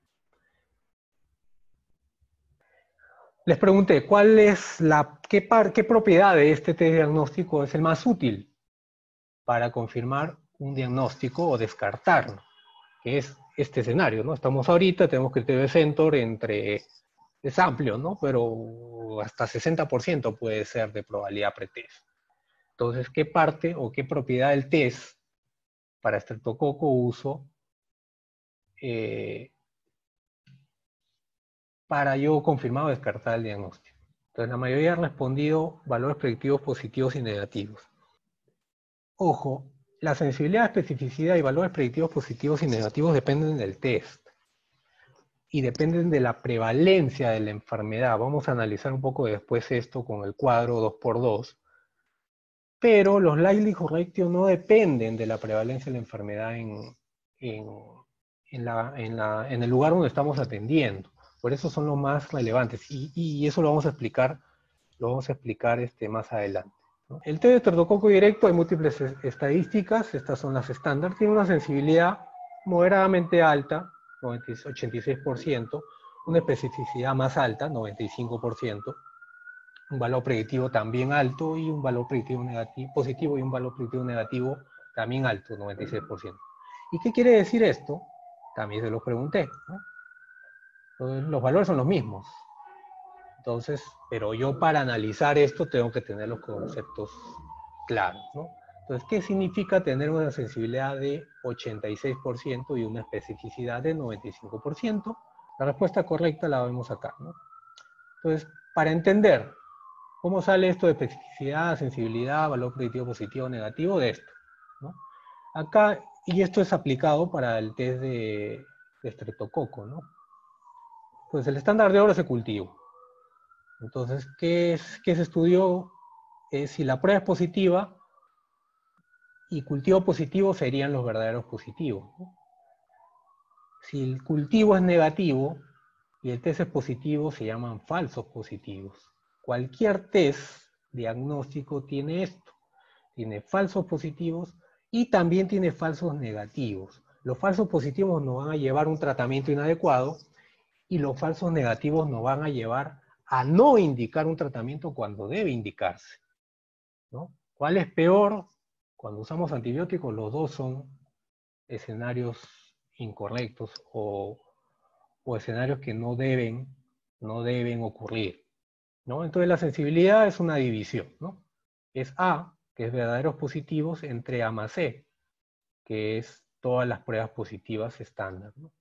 Les pregunté, ¿cuál es la, qué, par, qué propiedad de este test diagnóstico es el más útil para confirmar un diagnóstico o descartarlo? Que es este escenario, ¿no? Estamos ahorita, tenemos criterio de Centor entre... Es amplio, ¿no? Pero hasta sesenta por ciento puede ser de probabilidad pretest. Entonces, ¿qué parte o qué propiedad del test para estreptococo uso eh, para yo confirmar o descartar el diagnóstico? Entonces, la mayoría ha respondido valores predictivos positivos y negativos. Ojo, la sensibilidad, especificidad y valores predictivos positivos y negativos dependen del test. Y dependen de la prevalencia de la enfermedad. Vamos a analizar un poco después esto con el cuadro dos por dos. Pero los likelihood ratio no dependen de la prevalencia de la enfermedad en, en, en, la, en, la, en el lugar donde estamos atendiendo. Por eso son los más relevantes. Y, y eso lo vamos a explicar, lo vamos a explicar este, más adelante, ¿no? El test de estreptococo directo, hay múltiples estadísticas. Estas son las estándar. Tiene una sensibilidad moderadamente alta, ochenta y seis por ciento, una especificidad más alta, noventa y cinco por ciento, un valor predictivo también alto y un valor predictivo negativo, positivo y un valor predictivo negativo también alto, noventa y seis por ciento. ¿Y qué quiere decir esto? También se los pregunté, ¿no? Entonces, los valores son los mismos. Entonces, pero yo para analizar esto tengo que tener los conceptos claros, ¿no? Entonces, ¿qué significa tener una sensibilidad de ochenta y seis por ciento y una especificidad de noventa y cinco por ciento? La respuesta correcta la vemos acá, ¿no? Entonces, para entender cómo sale esto de especificidad, sensibilidad, valor predictivo positivo, negativo, de esto, ¿no? Acá, y esto es aplicado para el test de, de estreptococo, ¿no? Pues el estándar de oro es el cultivo. Entonces, ¿qué, es, qué se estudió? Eh, si la prueba es positiva, y cultivo positivo serían los verdaderos positivos, ¿no? Si el cultivo es negativo y el test es positivo, se llaman falsos positivos. Cualquier test diagnóstico tiene esto. Tiene falsos positivos y también tiene falsos negativos. Los falsos positivos nos van a llevar a un tratamiento inadecuado y los falsos negativos nos van a llevar a no indicar un tratamiento cuando debe indicarse, ¿no? ¿Cuál es peor? Cuando usamos antibióticos, los dos son escenarios incorrectos o, o escenarios que no deben, no deben ocurrir, ¿no? Entonces la sensibilidad es una división, ¿no? Es A, que es verdaderos positivos, entre A más C, que es todas las pruebas positivas estándar, ¿no?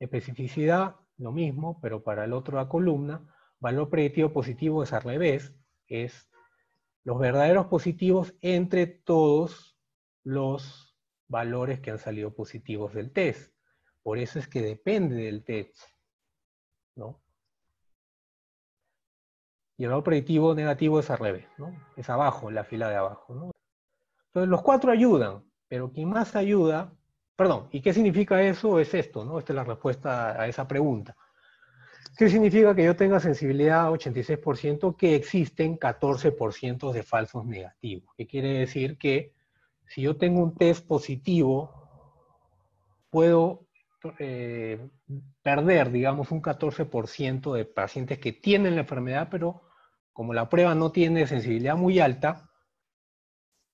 Especificidad, lo mismo, pero para el otro A columna. Valor predictivo positivo es al revés, es los verdaderos positivos entre todos los valores que han salido positivos del test. Por eso es que depende del test, ¿no? Y el valor predictivo negativo es al revés, ¿no? Es abajo, en la fila de abajo, ¿no? Entonces los cuatro ayudan, pero quien más ayuda... Perdón, ¿y qué significa eso? Es esto, ¿no? Esta es la respuesta a esa pregunta. ¿Qué significa que yo tenga sensibilidad ochenta y seis por ciento? Que existen catorce por ciento de falsos negativos. ¿Qué quiere decir? Que si yo tengo un test positivo, puedo eh, perder, digamos, un catorce por ciento de pacientes que tienen la enfermedad, pero como la prueba no tiene sensibilidad muy alta,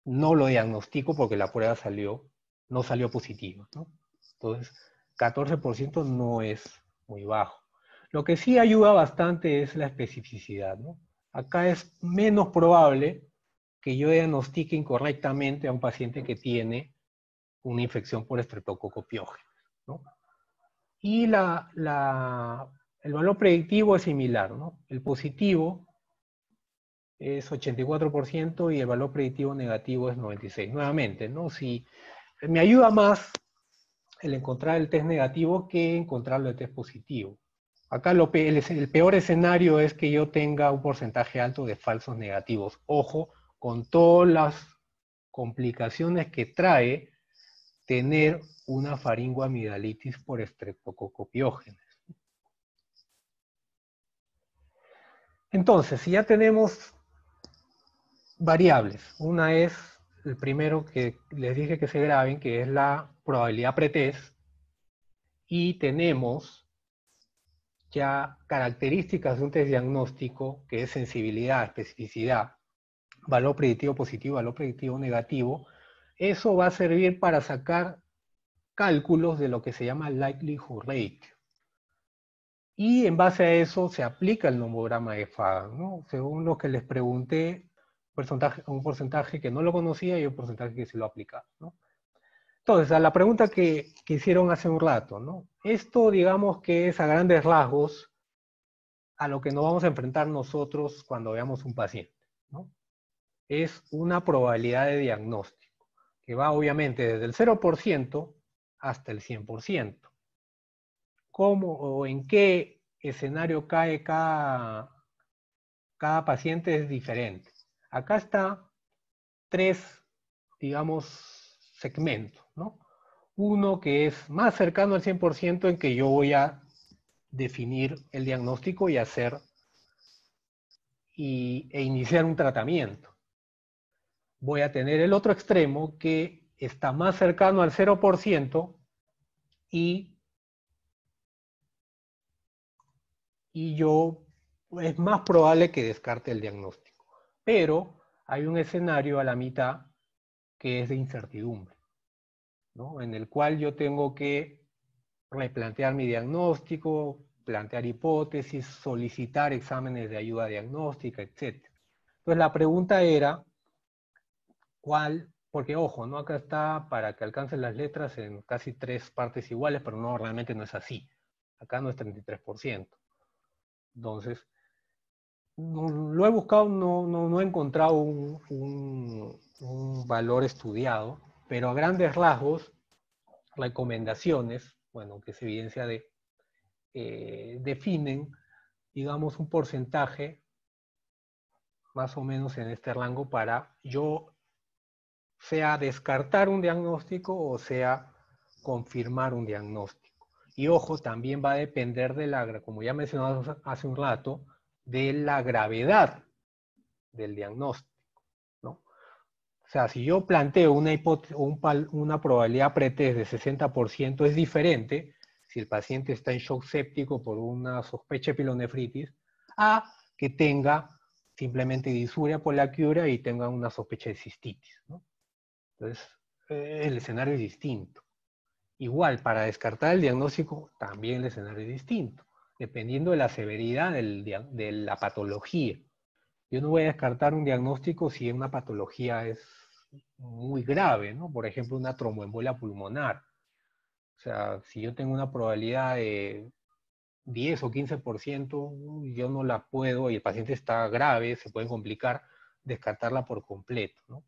no lo diagnostico porque la prueba salió, no salió positiva, ¿no? Entonces, catorce por ciento no es muy bajo. Lo que sí ayuda bastante es la especificidad, ¿no? Acá es menos probable que yo diagnostique incorrectamente a un paciente que tiene una infección por Streptococcus pyogenes, ¿no? Y la, la, el valor predictivo es similar, ¿no? El positivo es ochenta y cuatro por ciento y el valor predictivo negativo es noventa y seis por ciento. Nuevamente, ¿no? Si me ayuda más el encontrar el test negativo que encontrarlo el test positivo. Acá lo pe el, el peor escenario es que yo tenga un porcentaje alto de falsos negativos. Ojo, con todas las complicaciones que trae tener una faringoamigdalitis por Streptococcus pyogenes. Entonces, si ya tenemos variables, una es el primero que les dije que se graben, que es la probabilidad pretest, y tenemos ya características de un test diagnóstico, que es sensibilidad, especificidad, valor predictivo positivo, valor predictivo negativo. Eso va a servir para sacar cálculos de lo que se llama likelihood rate. Y en base a eso se aplica el nomograma de Fagan, ¿no? Según lo que les pregunté, porcentaje, un porcentaje que no lo conocía y un porcentaje que se lo aplicaba, ¿no? Entonces, a la pregunta que, que hicieron hace un rato, ¿no? Esto, digamos que es a grandes rasgos a lo que nos vamos a enfrentar nosotros cuando veamos un paciente, ¿no? Es una probabilidad de diagnóstico, que va obviamente desde el cero por ciento hasta el cien por ciento. ¿Cómo o en qué escenario cae cada, cada paciente es diferente? Acá está tres, digamos, segmento, ¿no? Uno que es más cercano al cien por ciento, en que yo voy a definir el diagnóstico y hacer y, e iniciar un tratamiento. Voy a tener el otro extremo que está más cercano al cero por ciento y, y yo es más probable que descarte el diagnóstico. Pero hay un escenario a la mitad que es de incertidumbre, ¿no? En el cual yo tengo que replantear mi diagnóstico, plantear hipótesis, solicitar exámenes de ayuda diagnóstica, etcétera. Entonces la pregunta era, ¿cuál? Porque ojo, ¿no? Acá está para que alcancen las letras en casi tres partes iguales, pero no, realmente no es así. Acá no es treinta y tres por ciento. Entonces, no, lo he buscado, no, no, no he encontrado un... un un valor estudiado, pero a grandes rasgos, recomendaciones, bueno, que se evidencia de, eh, definen, digamos, un porcentaje más o menos en este rango para yo, sea descartar un diagnóstico o sea confirmar un diagnóstico. Y ojo, también va a depender de la, como ya mencionamos hace un rato, de la gravedad del diagnóstico. O sea, si yo planteo una, un una probabilidad pretest de sesenta por ciento, es diferente si el paciente está en shock séptico por una sospecha de pilonefritis, a que tenga simplemente disuria por la cura y tenga una sospecha de cistitis, ¿no? Entonces, eh, el escenario es distinto. Igual, para descartar el diagnóstico, también el escenario es distinto, dependiendo de la severidad del, de la patología. Yo no voy a descartar un diagnóstico si una patología es muy grave, ¿no? Por ejemplo, una tromboembolia pulmonar. O sea, si yo tengo una probabilidad de diez o quince por ciento, yo no la puedo, y el paciente está grave, se puede complicar, descartarla por completo, ¿no?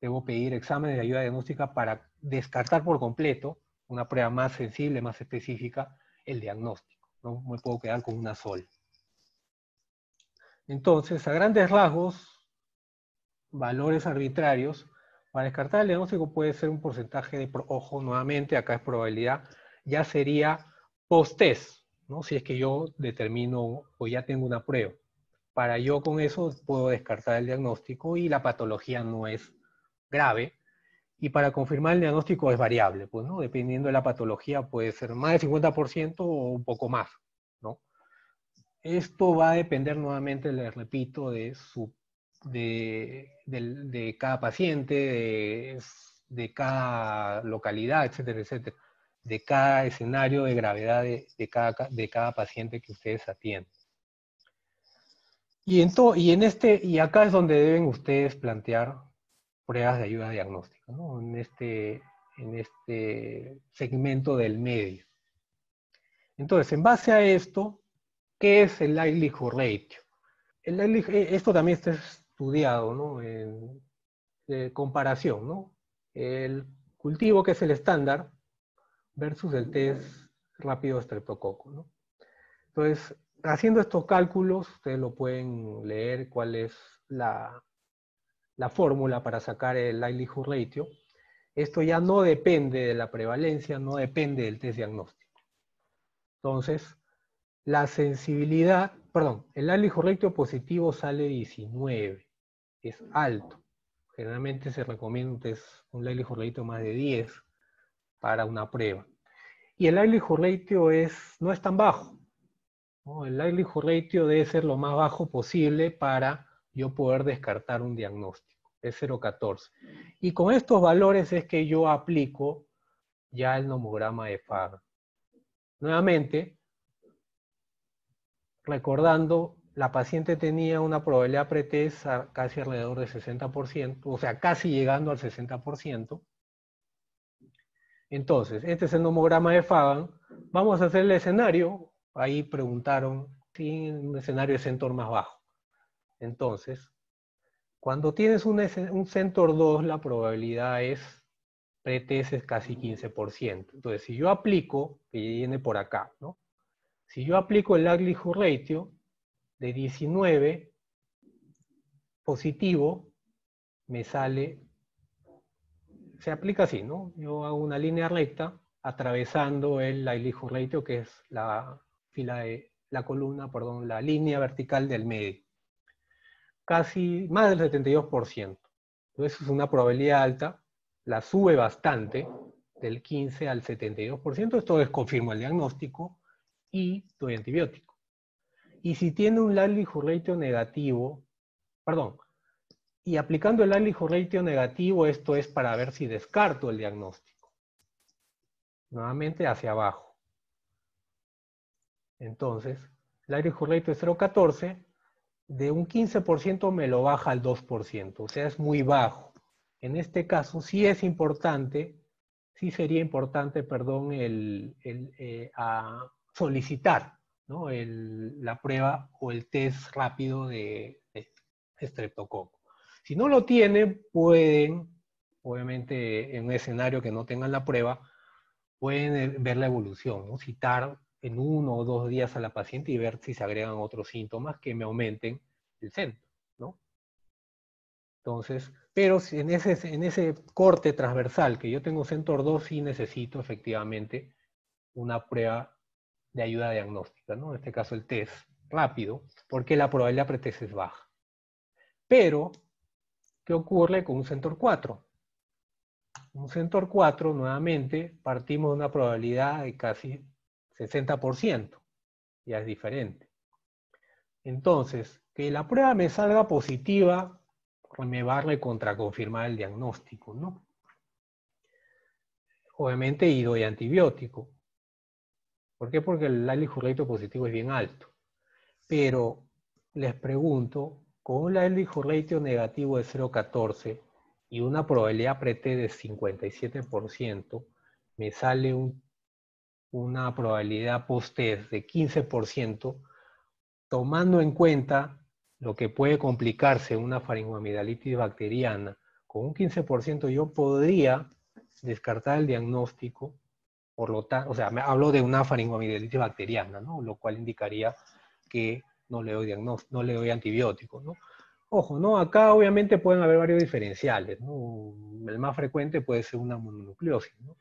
Debo pedir exámenes de ayuda diagnóstica para descartar por completo una prueba más sensible, más específica, el diagnóstico. No me puedo quedar con una sola. Entonces, a grandes rasgos, valores arbitrarios, para descartar el diagnóstico puede ser un porcentaje de, ojo, nuevamente, acá es probabilidad, ya sería post-test, ¿no? Si es que yo determino o ya tengo una prueba. Para yo con eso puedo descartar el diagnóstico y la patología no es grave. Y para confirmar el diagnóstico es variable, pues, ¿no? Dependiendo de la patología puede ser más del cincuenta por ciento o un poco más, ¿no? Esto va a depender nuevamente, les repito, de, su, de, de, de cada paciente, de, de cada localidad, etcétera, etcétera. De cada escenario de gravedad de, de, cada, de cada paciente que ustedes atienden. Y en, to, y en este, y acá es donde deben ustedes plantear pruebas de ayuda diagnóstica, ¿no? En este, en este segmento del medio. Entonces, en base a esto, ¿qué es el likelihood ratio? El likelihood, esto también está estudiado, ¿no? En de comparación, ¿no? El cultivo, que es el estándar, versus el test rápido de estreptococo, ¿no? Entonces, haciendo estos cálculos, ustedes lo pueden leer, cuál es la, la fórmula para sacar el likelihood ratio. Esto ya no depende de la prevalencia, no depende del test diagnóstico. Entonces, la sensibilidad, perdón, el likelihood ratio positivo sale diecinueve, es alto. Generalmente se recomienda un, test, un likelihood ratio más de diez para una prueba. Y el likelihood ratio es, no es tan bajo, ¿no? El likelihood ratio debe ser lo más bajo posible para yo poder descartar un diagnóstico, es cero punto catorce. Y con estos valores es que yo aplico ya el nomograma de Fagan. Nuevamente, recordando, la paciente tenía una probabilidad pretest casi alrededor del sesenta por ciento, o sea, casi llegando al sesenta por ciento. Entonces, este es el nomograma de Fagan. Vamos a hacer el escenario. Ahí preguntaron si un escenario es Centor más bajo. Entonces, cuando tienes un, un Centor dos, la probabilidad es, pretest es casi quince por ciento. Entonces, si yo aplico, que viene por acá, ¿no? Si yo aplico el likelihood ratio de diecinueve positivo, me sale... Se aplica así, ¿no? Yo hago una línea recta atravesando el likelihood ratio, que es la fila de la columna, perdón, la línea vertical del medio. Casi más del setenta y dos por ciento. Entonces es una probabilidad alta, la sube bastante, del quince al setenta y dos por ciento. Esto es confirmo el diagnóstico y doy antibiótico. Y si tiene un likelihood ratio negativo, perdón, y aplicando el likelihood ratio negativo, esto es para ver si descarto el diagnóstico. Nuevamente hacia abajo. Entonces, el likelihood ratio es cero punto catorce, de un quince por ciento me lo baja al dos por ciento, o sea, es muy bajo. En este caso, sí es importante, sí sería importante, perdón, el, el, eh, a solicitar, ¿no? el, la prueba o el test rápido de, de estreptococo. Si no lo tienen, pueden, obviamente en un escenario que no tengan la prueba, pueden ver la evolución, ¿no? Citar en uno o dos días a la paciente y ver si se agregan otros síntomas que me aumenten el centro, ¿no? Entonces, pero en ese, en ese corte transversal que yo tengo Centor dos, sí necesito efectivamente una prueba de ayuda diagnóstica, ¿no? En este caso el test rápido, porque la probabilidad pretest es baja. Pero... ¿qué ocurre con un Centor cuatro? Un Centor cuatro, nuevamente, partimos de una probabilidad de casi sesenta por ciento. Ya es diferente. Entonces, que la prueba me salga positiva, me va a recontraconfirmar el diagnóstico, ¿no? Obviamente, y doy antibiótico. ¿Por qué? Porque el likelihood ratio positivo es bien alto. Pero, les pregunto... con un likelihood ratio negativo de cero punto catorce y una probabilidad pretest de cincuenta y siete por ciento, me sale un, una probabilidad post-test de quince por ciento, tomando en cuenta lo que puede complicarse una faringoamigdalitis bacteriana, con un quince por ciento yo podría descartar el diagnóstico, por lo tanto, o sea, me hablo de una faringoamigdalitis bacteriana, ¿no? Lo cual indicaría que no le doy diagnóstico, no le doy antibiótico, ¿no? Ojo, ¿no? Acá obviamente pueden haber varios diferenciales, ¿no? El más frecuente puede ser una mononucleosis, ¿no?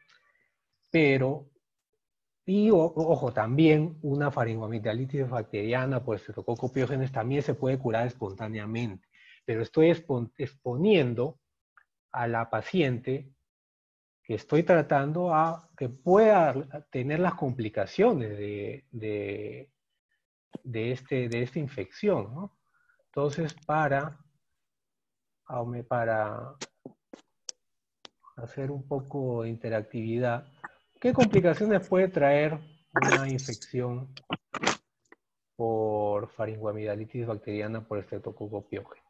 Pero, y o, ojo, también una faringoamigdalitis bacteriana por Streptococcus pyogenes también se puede curar espontáneamente. Pero estoy exponiendo a la paciente que estoy tratando a que pueda tener las complicaciones de, de, de, este, de esta infección, ¿no? Entonces, para, para hacer un poco de interactividad, ¿qué complicaciones puede traer una infección por faringoamigdalitis bacteriana por Streptococcus pyogenes?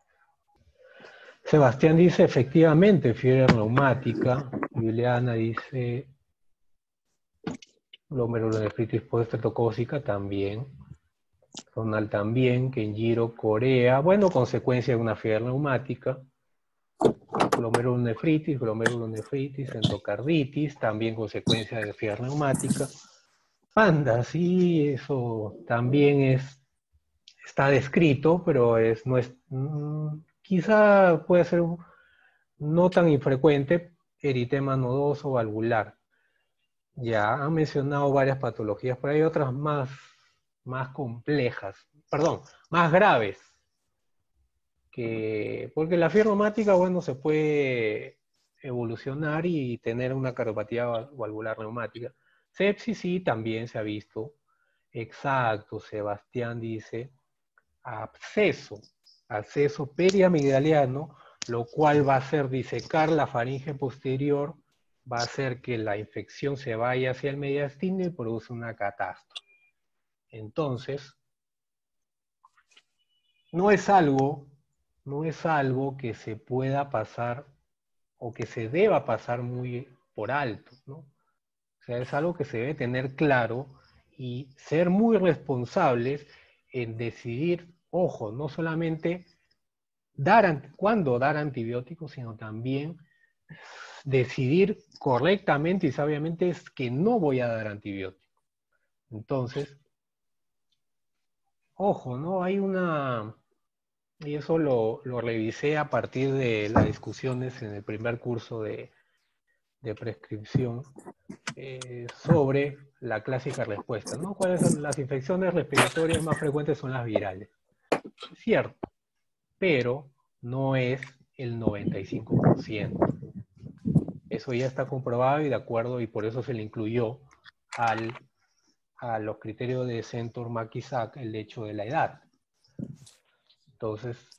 Sebastián dice, efectivamente, fiebre reumática. Juliana dice, glomerulonefritis postestreptocócica también. Ronald también, Kenjiro, Corea. Bueno, consecuencia de una fiebre reumática. Glomerulonefritis, glomerulonefritis, endocarditis, también consecuencia de fiebre reumática. Panda, sí, eso también es, está descrito, pero es, no es... Mmm, quizá puede ser un, no tan infrecuente, eritema nodoso valvular. Ya han mencionado varias patologías, pero hay otras más, más complejas, perdón, más graves. Que, porque la fiebre reumática, bueno, se puede evolucionar y tener una cardiopatía valvular reumática. Sepsis sí, también se ha visto. Exacto, Sebastián dice, absceso. Absceso periamigdaliano, lo cual va a hacer disecar la faringe posterior, va a hacer que la infección se vaya hacia el mediastino y produce una catástrofe. Entonces, no es algo, no es algo que se pueda pasar o que se deba pasar muy por alto, ¿no? O sea, es algo que se debe tener claro y ser muy responsables en decidir. Ojo, no solamente dar, cuándo dar antibióticos, sino también decidir correctamente y sabiamente es que no voy a dar antibióticos. Entonces, ojo, ¿no? Hay una, y eso lo, lo revisé a partir de las discusiones en el primer curso de, de prescripción eh, sobre la clásica respuesta, ¿no? ¿Cuáles son las infecciones respiratorias más frecuentes? Son las virales. Cierto, pero no es el noventa y cinco por ciento. Eso ya está comprobado y de acuerdo, y por eso se le incluyó al, a los criterios de Centor McIsaac el hecho de la edad. Entonces,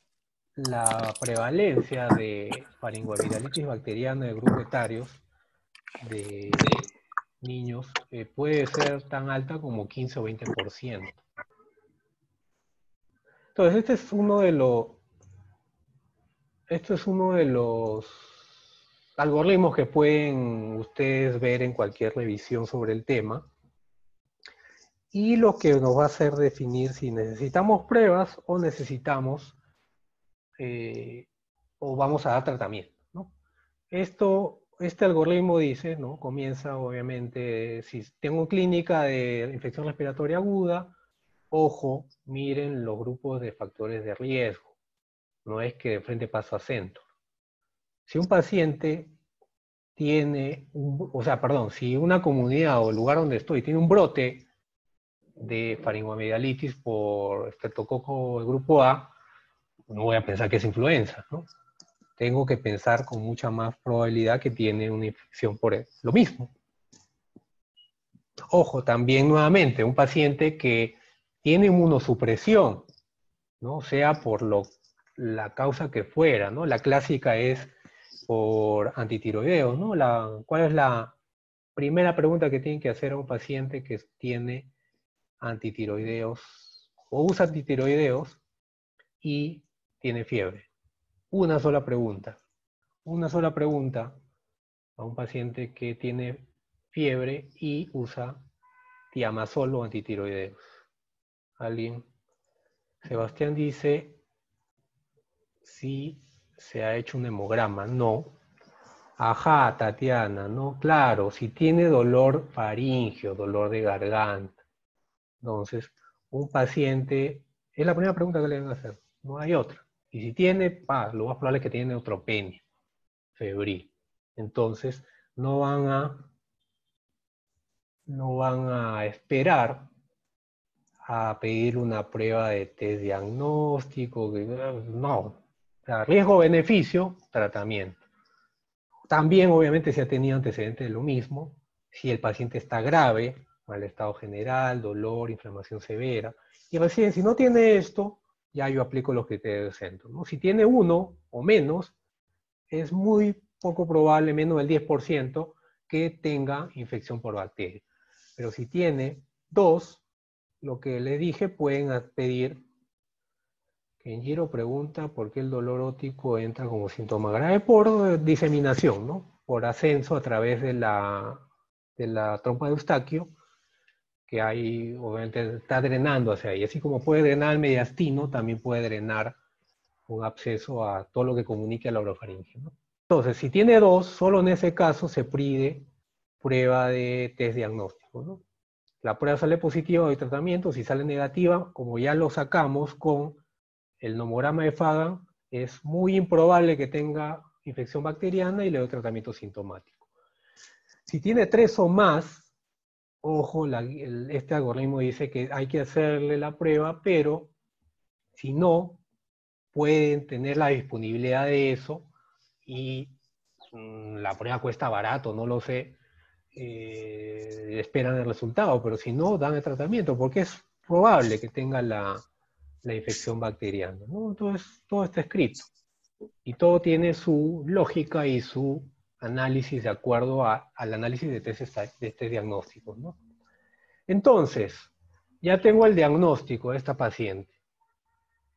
la prevalencia de faringoamigdalitis bacteriana de grupos etarios de niños eh, puede ser tan alta como quince o veinte por ciento. Entonces, este es uno de los, este es uno de los algoritmos que pueden ustedes ver en cualquier revisión sobre el tema. Y lo que nos va a hacer definir si necesitamos pruebas o necesitamos, eh, o vamos a dar tratamiento, ¿no? Esto, este algoritmo dice, ¿no? Comienza obviamente, si tengo clínica de infección respiratoria aguda, ojo, miren los grupos de factores de riesgo. No es que de frente paso a Centor. Si un paciente tiene, un, o sea, perdón, si una comunidad o el lugar donde estoy tiene un brote de faringoamigdalitis por Streptococcus del grupo A, no voy a pensar que es influenza, ¿no? Tengo que pensar con mucha más probabilidad que tiene una infección por él. Lo mismo. Ojo, también nuevamente, un paciente que tiene inmunosupresión, ¿no? Sea por lo, la causa que fuera, ¿no? La clásica es por antitiroideo, ¿no? La, ¿cuál es la primera pregunta que tienen que hacer a un paciente que tiene antitiroideos o usa antitiroideos y tiene fiebre? Una sola pregunta. Una sola pregunta a un paciente que tiene fiebre y usa tiamazol o antitiroideos. Alguien. Sebastián dice, si se ha hecho un hemograma. No. Ajá, Tatiana, no, claro, si tiene dolor faríngeo, dolor de garganta. Entonces, un paciente, es la primera pregunta que le van a hacer, no hay otra. Y si tiene, pa, lo más probable es que tiene neutropenia febril. Entonces, no van a, no van a esperar a pedir una prueba de test diagnóstico, no. O sea, riesgo-beneficio, tratamiento. También, obviamente, si ha tenido antecedentes de lo mismo, si el paciente está grave, mal estado general, dolor, inflamación severa, y recién, si no tiene esto, ya yo aplico los criterios del centro, ¿no? Si tiene uno o menos, es muy poco probable, menos del diez por ciento, que tenga infección por bacteria. Pero si tiene dos, lo que le dije, pueden pedir. Kenjiro pregunta por qué el dolor óptico entra como síntoma grave por diseminación, ¿no? Por ascenso a través de la, de la trompa de Eustaquio, que ahí obviamente está drenando hacia ahí. Así como puede drenar el mediastino, también puede drenar un absceso a todo lo que comunique a la orofaringe, ¿no? Entonces, si tiene dos, solo en ese caso se pide prueba de test diagnóstico, ¿no? La prueba sale positiva, hay tratamiento. Si sale negativa, como ya lo sacamos con el nomograma de Fagan, es muy improbable que tenga infección bacteriana y le doy tratamiento sintomático. Si tiene tres o más, ojo, la, el, este algoritmo dice que hay que hacerle la prueba, pero si no, pueden tener la disponibilidad de eso y mmm, la prueba cuesta barato, no lo sé, eh, esperan el resultado, pero si no, dan el tratamiento, porque es probable que tenga la... la infección bacteriana, ¿no? Entonces, todo está escrito. Y todo tiene su lógica y su análisis de acuerdo a, al análisis de test, de test diagnósticos, ¿no? Entonces, ya tengo el diagnóstico de esta paciente.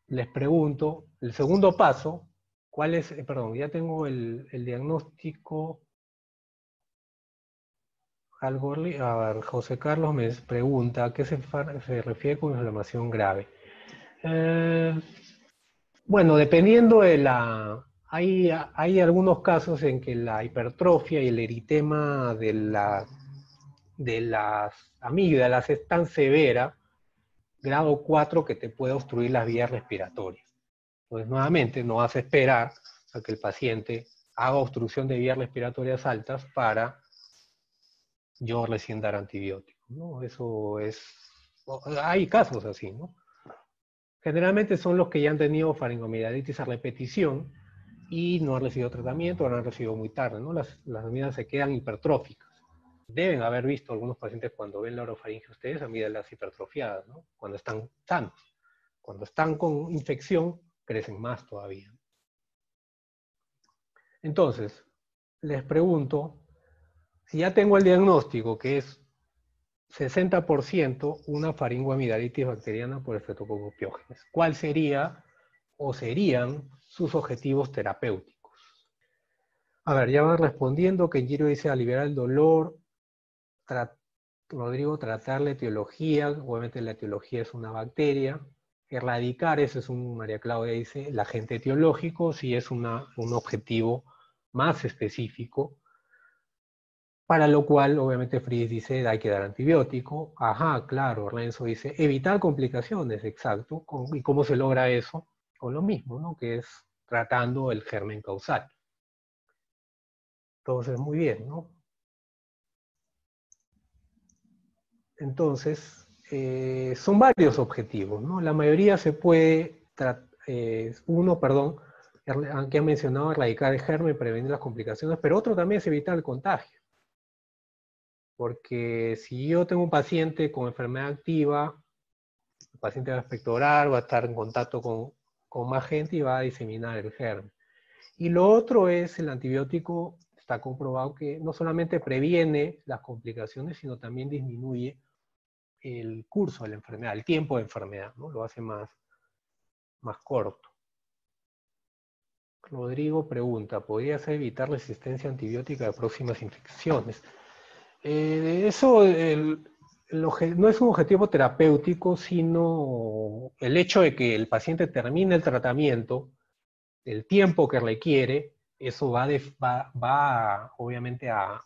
Les pregunto, el segundo paso, ¿cuál es? Eh, perdón, ya tengo el, el diagnóstico. Algo, a ver, José Carlos me pregunta, ¿a qué se, se refiere con inflamación grave? Eh, bueno, dependiendo de la... Hay, hay algunos casos en que la hipertrofia y el eritema de, la, de las amígdalas es tan severa, grado cuatro, que te puede obstruir las vías respiratorias. Entonces, nuevamente, no hace esperar a que el paciente haga obstrucción de vías respiratorias altas para yo recién dar antibiótico, ¿no? Eso es... Hay casos así, ¿no? Generalmente son los que ya han tenido faringoamigdalitis a repetición y no han recibido tratamiento o lo han recibido muy tarde, ¿no? Las, las amígdalas se quedan hipertróficas. Deben haber visto algunos pacientes cuando ven la orofaringe ustedes, amígdalas hipertrofiadas, ¿no? Cuando están sanos. Cuando están con infección, crecen más todavía. Entonces, les pregunto, si ya tengo el diagnóstico, que es sesenta por ciento una faringoamigdalitis bacteriana por Streptococcus pyogenes. ¿Cuál sería o serían sus objetivos terapéuticos? A ver, ya van respondiendo. Kenjiro dice aliviar el dolor. Tra- Rodrigo, tratar la etiología. Obviamente la etiología es una bacteria. Erradicar, eso es un, María Claudia dice, el agente etiológico, si es una, un objetivo más específico. Para lo cual, obviamente, Fritz dice, hay que dar antibiótico. Ajá, claro, Renzo dice, evitar complicaciones, exacto. ¿Y cómo se logra eso? Con lo mismo, ¿no? Que es tratando el germen causal. Entonces, muy bien, ¿no? Entonces, eh, son varios objetivos, ¿no? La mayoría se puede, eh, uno, perdón, que han mencionado erradicar el germen, prevenir las complicaciones, pero otro también es evitar el contagio. Porque si yo tengo un paciente con enfermedad activa, el paciente va a expectorar, va a estar en contacto con, con más gente y va a diseminar el germen. Y lo otro es el antibiótico, está comprobado que no solamente previene las complicaciones, sino también disminuye el curso de la enfermedad, el tiempo de enfermedad, ¿no? Lo hace más, más corto. Rodrigo pregunta, ¿podrías evitar resistencia antibiótica de próximas infecciones? Eh, eso el, el, no es un objetivo terapéutico, sino el hecho de que el paciente termine el tratamiento el tiempo que requiere, eso va, de, va, va obviamente a,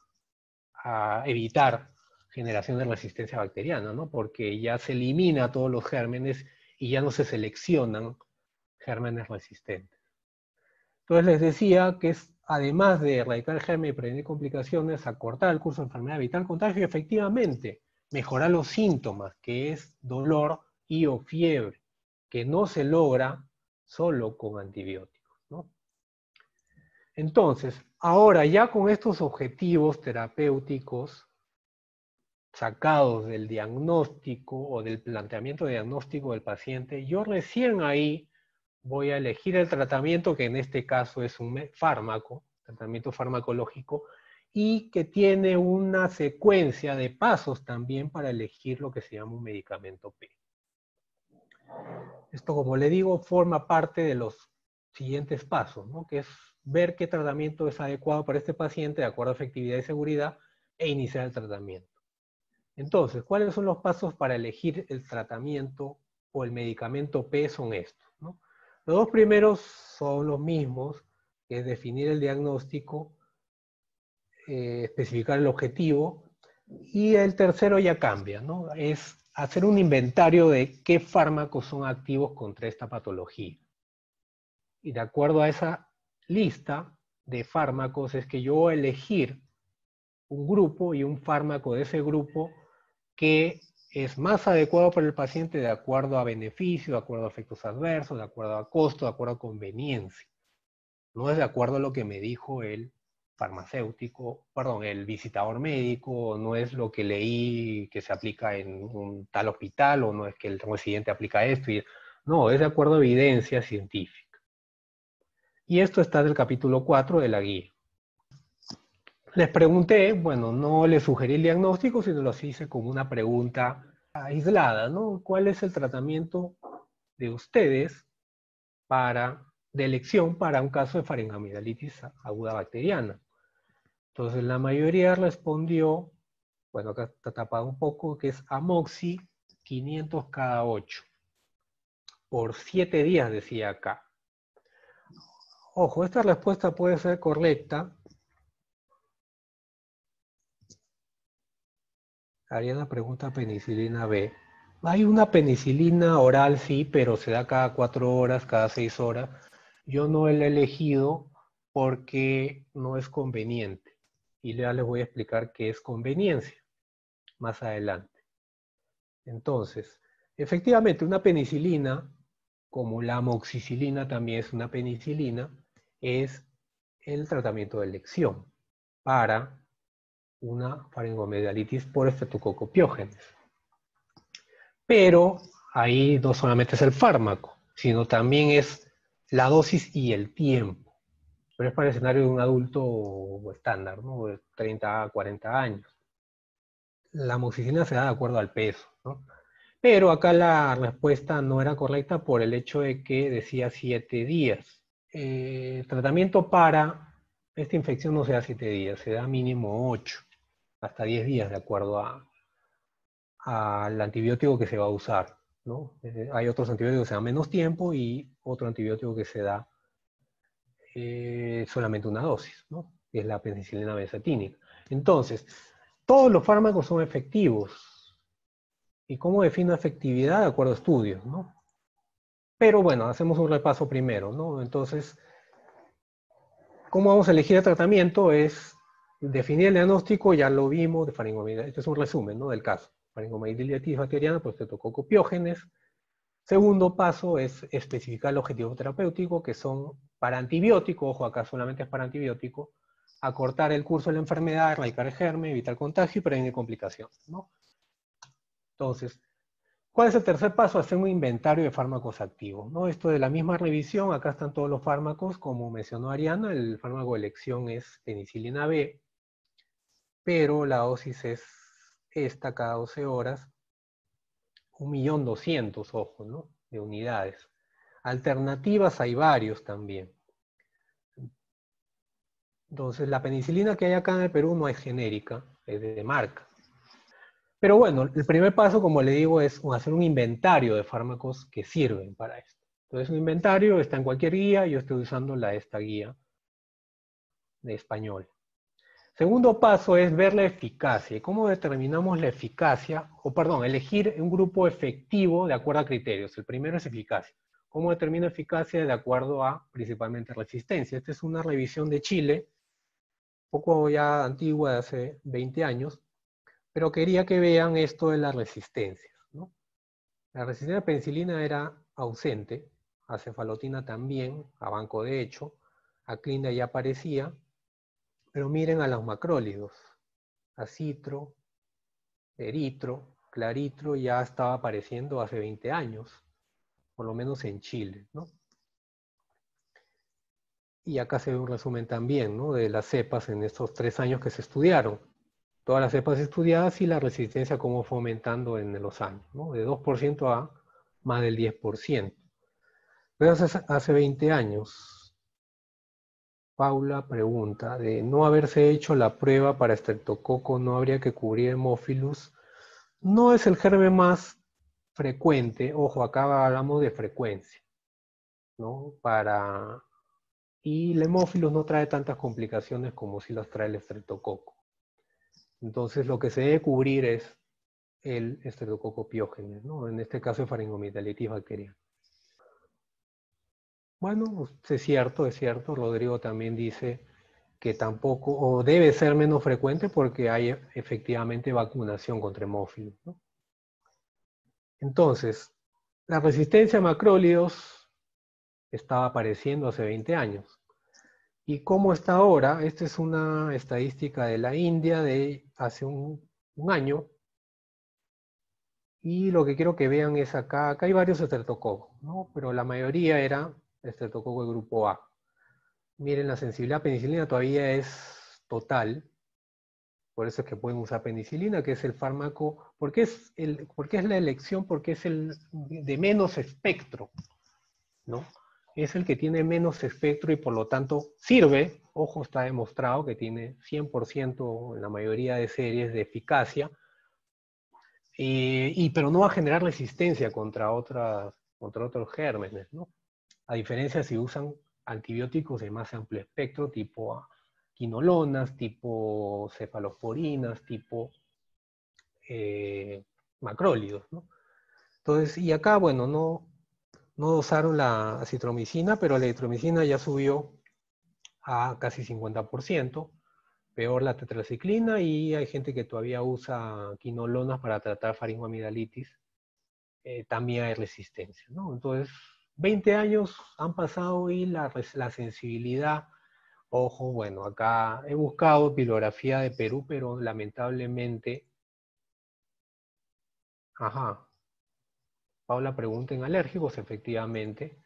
a evitar generación de resistencia bacteriana, ¿no? Porque ya se elimina todos los gérmenes y ya no se seleccionan gérmenes resistentes. Entonces les decía que es, además de erradicar el germen y prevenir complicaciones, acortar el curso de enfermedad, evitar contagio y efectivamente mejorar los síntomas, que es dolor y o fiebre, que no se logra solo con antibióticos, ¿no? Entonces, ahora ya con estos objetivos terapéuticos sacados del diagnóstico o del planteamiento diagnóstico del paciente, yo recién ahí voy a elegir el tratamiento, que en este caso es un fármaco, tratamiento farmacológico, y que tiene una secuencia de pasos también para elegir lo que se llama un medicamento P. Esto, como le digo, forma parte de los siguientes pasos, ¿no? Que es ver qué tratamiento es adecuado para este paciente de acuerdo a efectividad y seguridad e iniciar el tratamiento. Entonces, ¿cuáles son los pasos para elegir el tratamiento o el medicamento P? Son estos, ¿no? Los dos primeros son los mismos, que es definir el diagnóstico, eh, especificar el objetivo, y el tercero ya cambia, ¿no? Es hacer un inventario de qué fármacos son activos contra esta patología. Y de acuerdo a esa lista de fármacos es que yo voy a elegir un grupo y un fármaco de ese grupo que es más adecuado para el paciente de acuerdo a beneficio, de acuerdo a efectos adversos, de acuerdo a costo, de acuerdo a conveniencia. No es de acuerdo a lo que me dijo el farmacéutico, perdón, el visitador médico, no es lo que leí que se aplica en un tal hospital, o no es que el residente aplica esto, y, no, es de acuerdo a evidencia científica. Y esto está del capítulo cuatro de la guía. Les pregunté, bueno, no les sugerí el diagnóstico, sino los hice como una pregunta aislada, ¿no? ¿Cuál es el tratamiento de ustedes para... de elección para un caso de faringoamigdalitis aguda bacteriana? Entonces la mayoría respondió, bueno, acá está tapado un poco, que es amoxi, quinientos cada ocho, por siete días decía acá. Ojo, esta respuesta puede ser correcta. Ariana pregunta penicilina B. Hay una penicilina oral, sí, pero se da cada cuatro horas, cada seis horas. Yo no la he elegido porque no es conveniente. Y ya les voy a explicar qué es conveniencia más adelante. Entonces, efectivamente, una penicilina, como la amoxicilina también es una penicilina, es el tratamiento de elección para una faringoamigdalitis por Streptococcus pyogenes. Pero ahí no solamente es el fármaco, sino también es la dosis y el tiempo. Pero es para el escenario de un adulto estándar, ¿no? De treinta a cuarenta años. La amoxicilina se da de acuerdo al peso, ¿no? Pero acá la respuesta no era correcta por el hecho de que decía siete días. Eh, el tratamiento para esta infección no se da siete días, se da mínimo ocho, hasta diez días de acuerdo al antibiótico que se va a usar, ¿no? Hay otros antibióticos que se dan menos tiempo y otro antibiótico que se da eh, solamente una dosis, ¿no? Que es la penicilina benzatínica. Entonces, todos los fármacos son efectivos. ¿Y cómo defino efectividad? De acuerdo a estudios, ¿no? Pero bueno, hacemos un repaso primero, ¿no? Entonces, ¿cómo vamos a elegir el tratamiento? Es definir el diagnóstico, ya lo vimos, de faringoamigdalitis. Este es un resumen, ¿no?, del caso. Faringoamigdalitis bacteriana por Streptococcus pyogenes. Segundo paso es especificar el objetivo terapéutico, que son para antibiótico, ojo, acá solamente es para antibiótico, acortar el curso de la enfermedad, erradicar el germen, evitar contagio y prevenir complicaciones, ¿no? Entonces, ¿cuál es el tercer paso? Hacer un inventario de fármacos activos, ¿no? Esto de la misma revisión, acá están todos los fármacos, como mencionó Ariana, el fármaco de elección es penicilina B, pero la dosis es esta cada doce horas, un millón doscientos, ojo, ¿no?, de unidades. Alternativas hay varios también. Entonces, la penicilina que hay acá en el Perú no es genérica, es de marca. Pero bueno, el primer paso, como le digo, es hacer un inventario de fármacos que sirven para esto. Entonces, un inventario está en cualquier guía. Yo estoy usando la esta guía de español. Segundo paso es ver la eficacia. ¿Y cómo determinamos la eficacia? O perdón, elegir un grupo efectivo de acuerdo a criterios. El primero es eficacia. ¿Cómo determino eficacia? De acuerdo a, principalmente, resistencia. Esta es una revisión de Chile, un poco ya antigua, de hace veinte años, pero quería que vean esto de la resistencia, ¿no? La resistencia a penicilina era ausente, a cefalotina también, a banco de hecho, a clinda ya aparecía, pero miren a los macrólidos, acitro, eritro, claritro ya estaba apareciendo hace veinte años, por lo menos en Chile, ¿no? Y acá se ve un resumen también, ¿no?, de las cepas en estos tres años que se estudiaron. Todas las cepas estudiadas y la resistencia cómo fue aumentando en los años, ¿no?, de dos por ciento a más del diez por ciento. Pero hace, hace veinte años... Paula pregunta, de no haberse hecho la prueba para estreptococo, ¿no habría que cubrir hemófilus? No es el germen más frecuente, ojo, acá hablamos de frecuencia, ¿no? Para... Y el hemófilus no trae tantas complicaciones como si las trae el estreptococo. Entonces lo que se debe cubrir es el estreptococo piógenes, ¿no? En este caso es faringoamigdalitis bacteriana. Bueno, es cierto, es cierto. Rodrigo también dice que tampoco, o debe ser menos frecuente porque hay efectivamente vacunación contra hemófilos, ¿no? Entonces, la resistencia a macrólidos estaba apareciendo hace veinte años. ¿Y cómo está ahora? Esta es una estadística de la India de hace un, un año. Y lo que quiero que vean es acá, acá hay varios estreptococos, ¿no? Pero la mayoría era... estreptococo de grupo A. Miren, la sensibilidad a penicilina todavía es total, por eso es que pueden usar penicilina, que es el fármaco, porque es, el, porque es la elección, porque es el de menos espectro, ¿no? Es el que tiene menos espectro y por lo tanto sirve, ojo, está demostrado que tiene cien por ciento en la mayoría de series de eficacia, eh, y, pero no va a generar resistencia contra, otras, contra otros gérmenes, ¿no? A diferencia si usan antibióticos de más amplio espectro, tipo quinolonas, tipo cefalosporinas, tipo eh, macrólidos, ¿no? Entonces, y acá, bueno, no, no dosaron la azitromicina, pero la eritromicina ya subió a casi cincuenta por ciento, peor la tetraciclina, y hay gente que todavía usa quinolonas para tratar faringoamigdalitis, eh, también hay resistencia, ¿no? Entonces... veinte años han pasado y la, la sensibilidad, ojo, bueno, acá he buscado bibliografía de Perú, pero lamentablemente, ajá, Paula pregunta en alérgicos, efectivamente,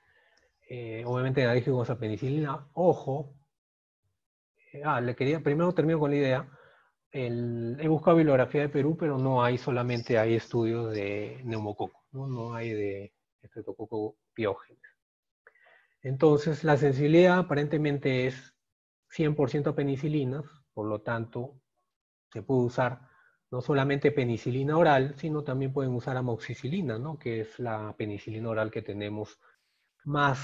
eh, obviamente en alérgicos a penicilina, ojo, eh, ah, le quería, primero termino con la idea, el, he buscado bibliografía de Perú, pero no hay, solamente hay estudios de neumococo, no, no hay de estreptococo piógenes. Entonces, la sensibilidad aparentemente es cien por ciento a penicilinas, por lo tanto, se puede usar no solamente penicilina oral, sino también pueden usar amoxicilina, ¿no?, que es la penicilina oral que tenemos más,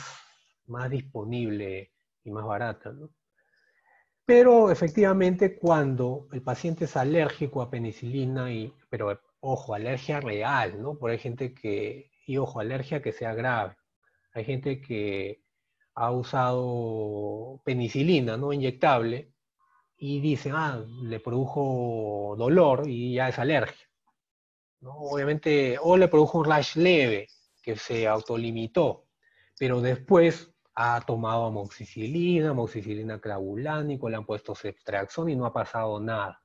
más disponible y más barata, ¿no? Pero, efectivamente, cuando el paciente es alérgico a penicilina, y, pero, ojo, alergia real, ¿no?, porque hay gente que... Y ojo, alergia que sea grave. Hay gente que ha usado penicilina, ¿no?, inyectable, y dicen, ah, le produjo dolor y ya es alergia, ¿no? Obviamente, o le produjo un rash leve, que se autolimitó, pero después ha tomado amoxicilina, amoxicilina clavulánico, le han puesto ceftriaxona y no ha pasado nada.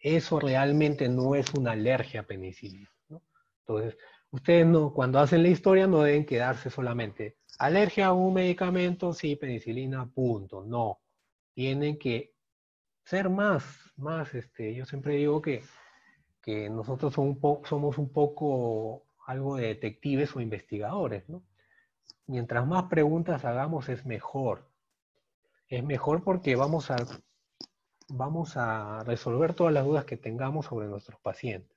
Eso realmente no es una alergia a penicilina, ¿no? Entonces... ustedes no, cuando hacen la historia no deben quedarse solamente alergia a un medicamento, sí, penicilina, punto. No, tienen que ser más, más, este, yo siempre digo que, que nosotros son un po, somos un poco algo de detectives o investigadores, ¿no? Mientras más preguntas hagamos es mejor. Es mejor porque vamos a, vamos a resolver todas las dudas que tengamos sobre nuestros pacientes.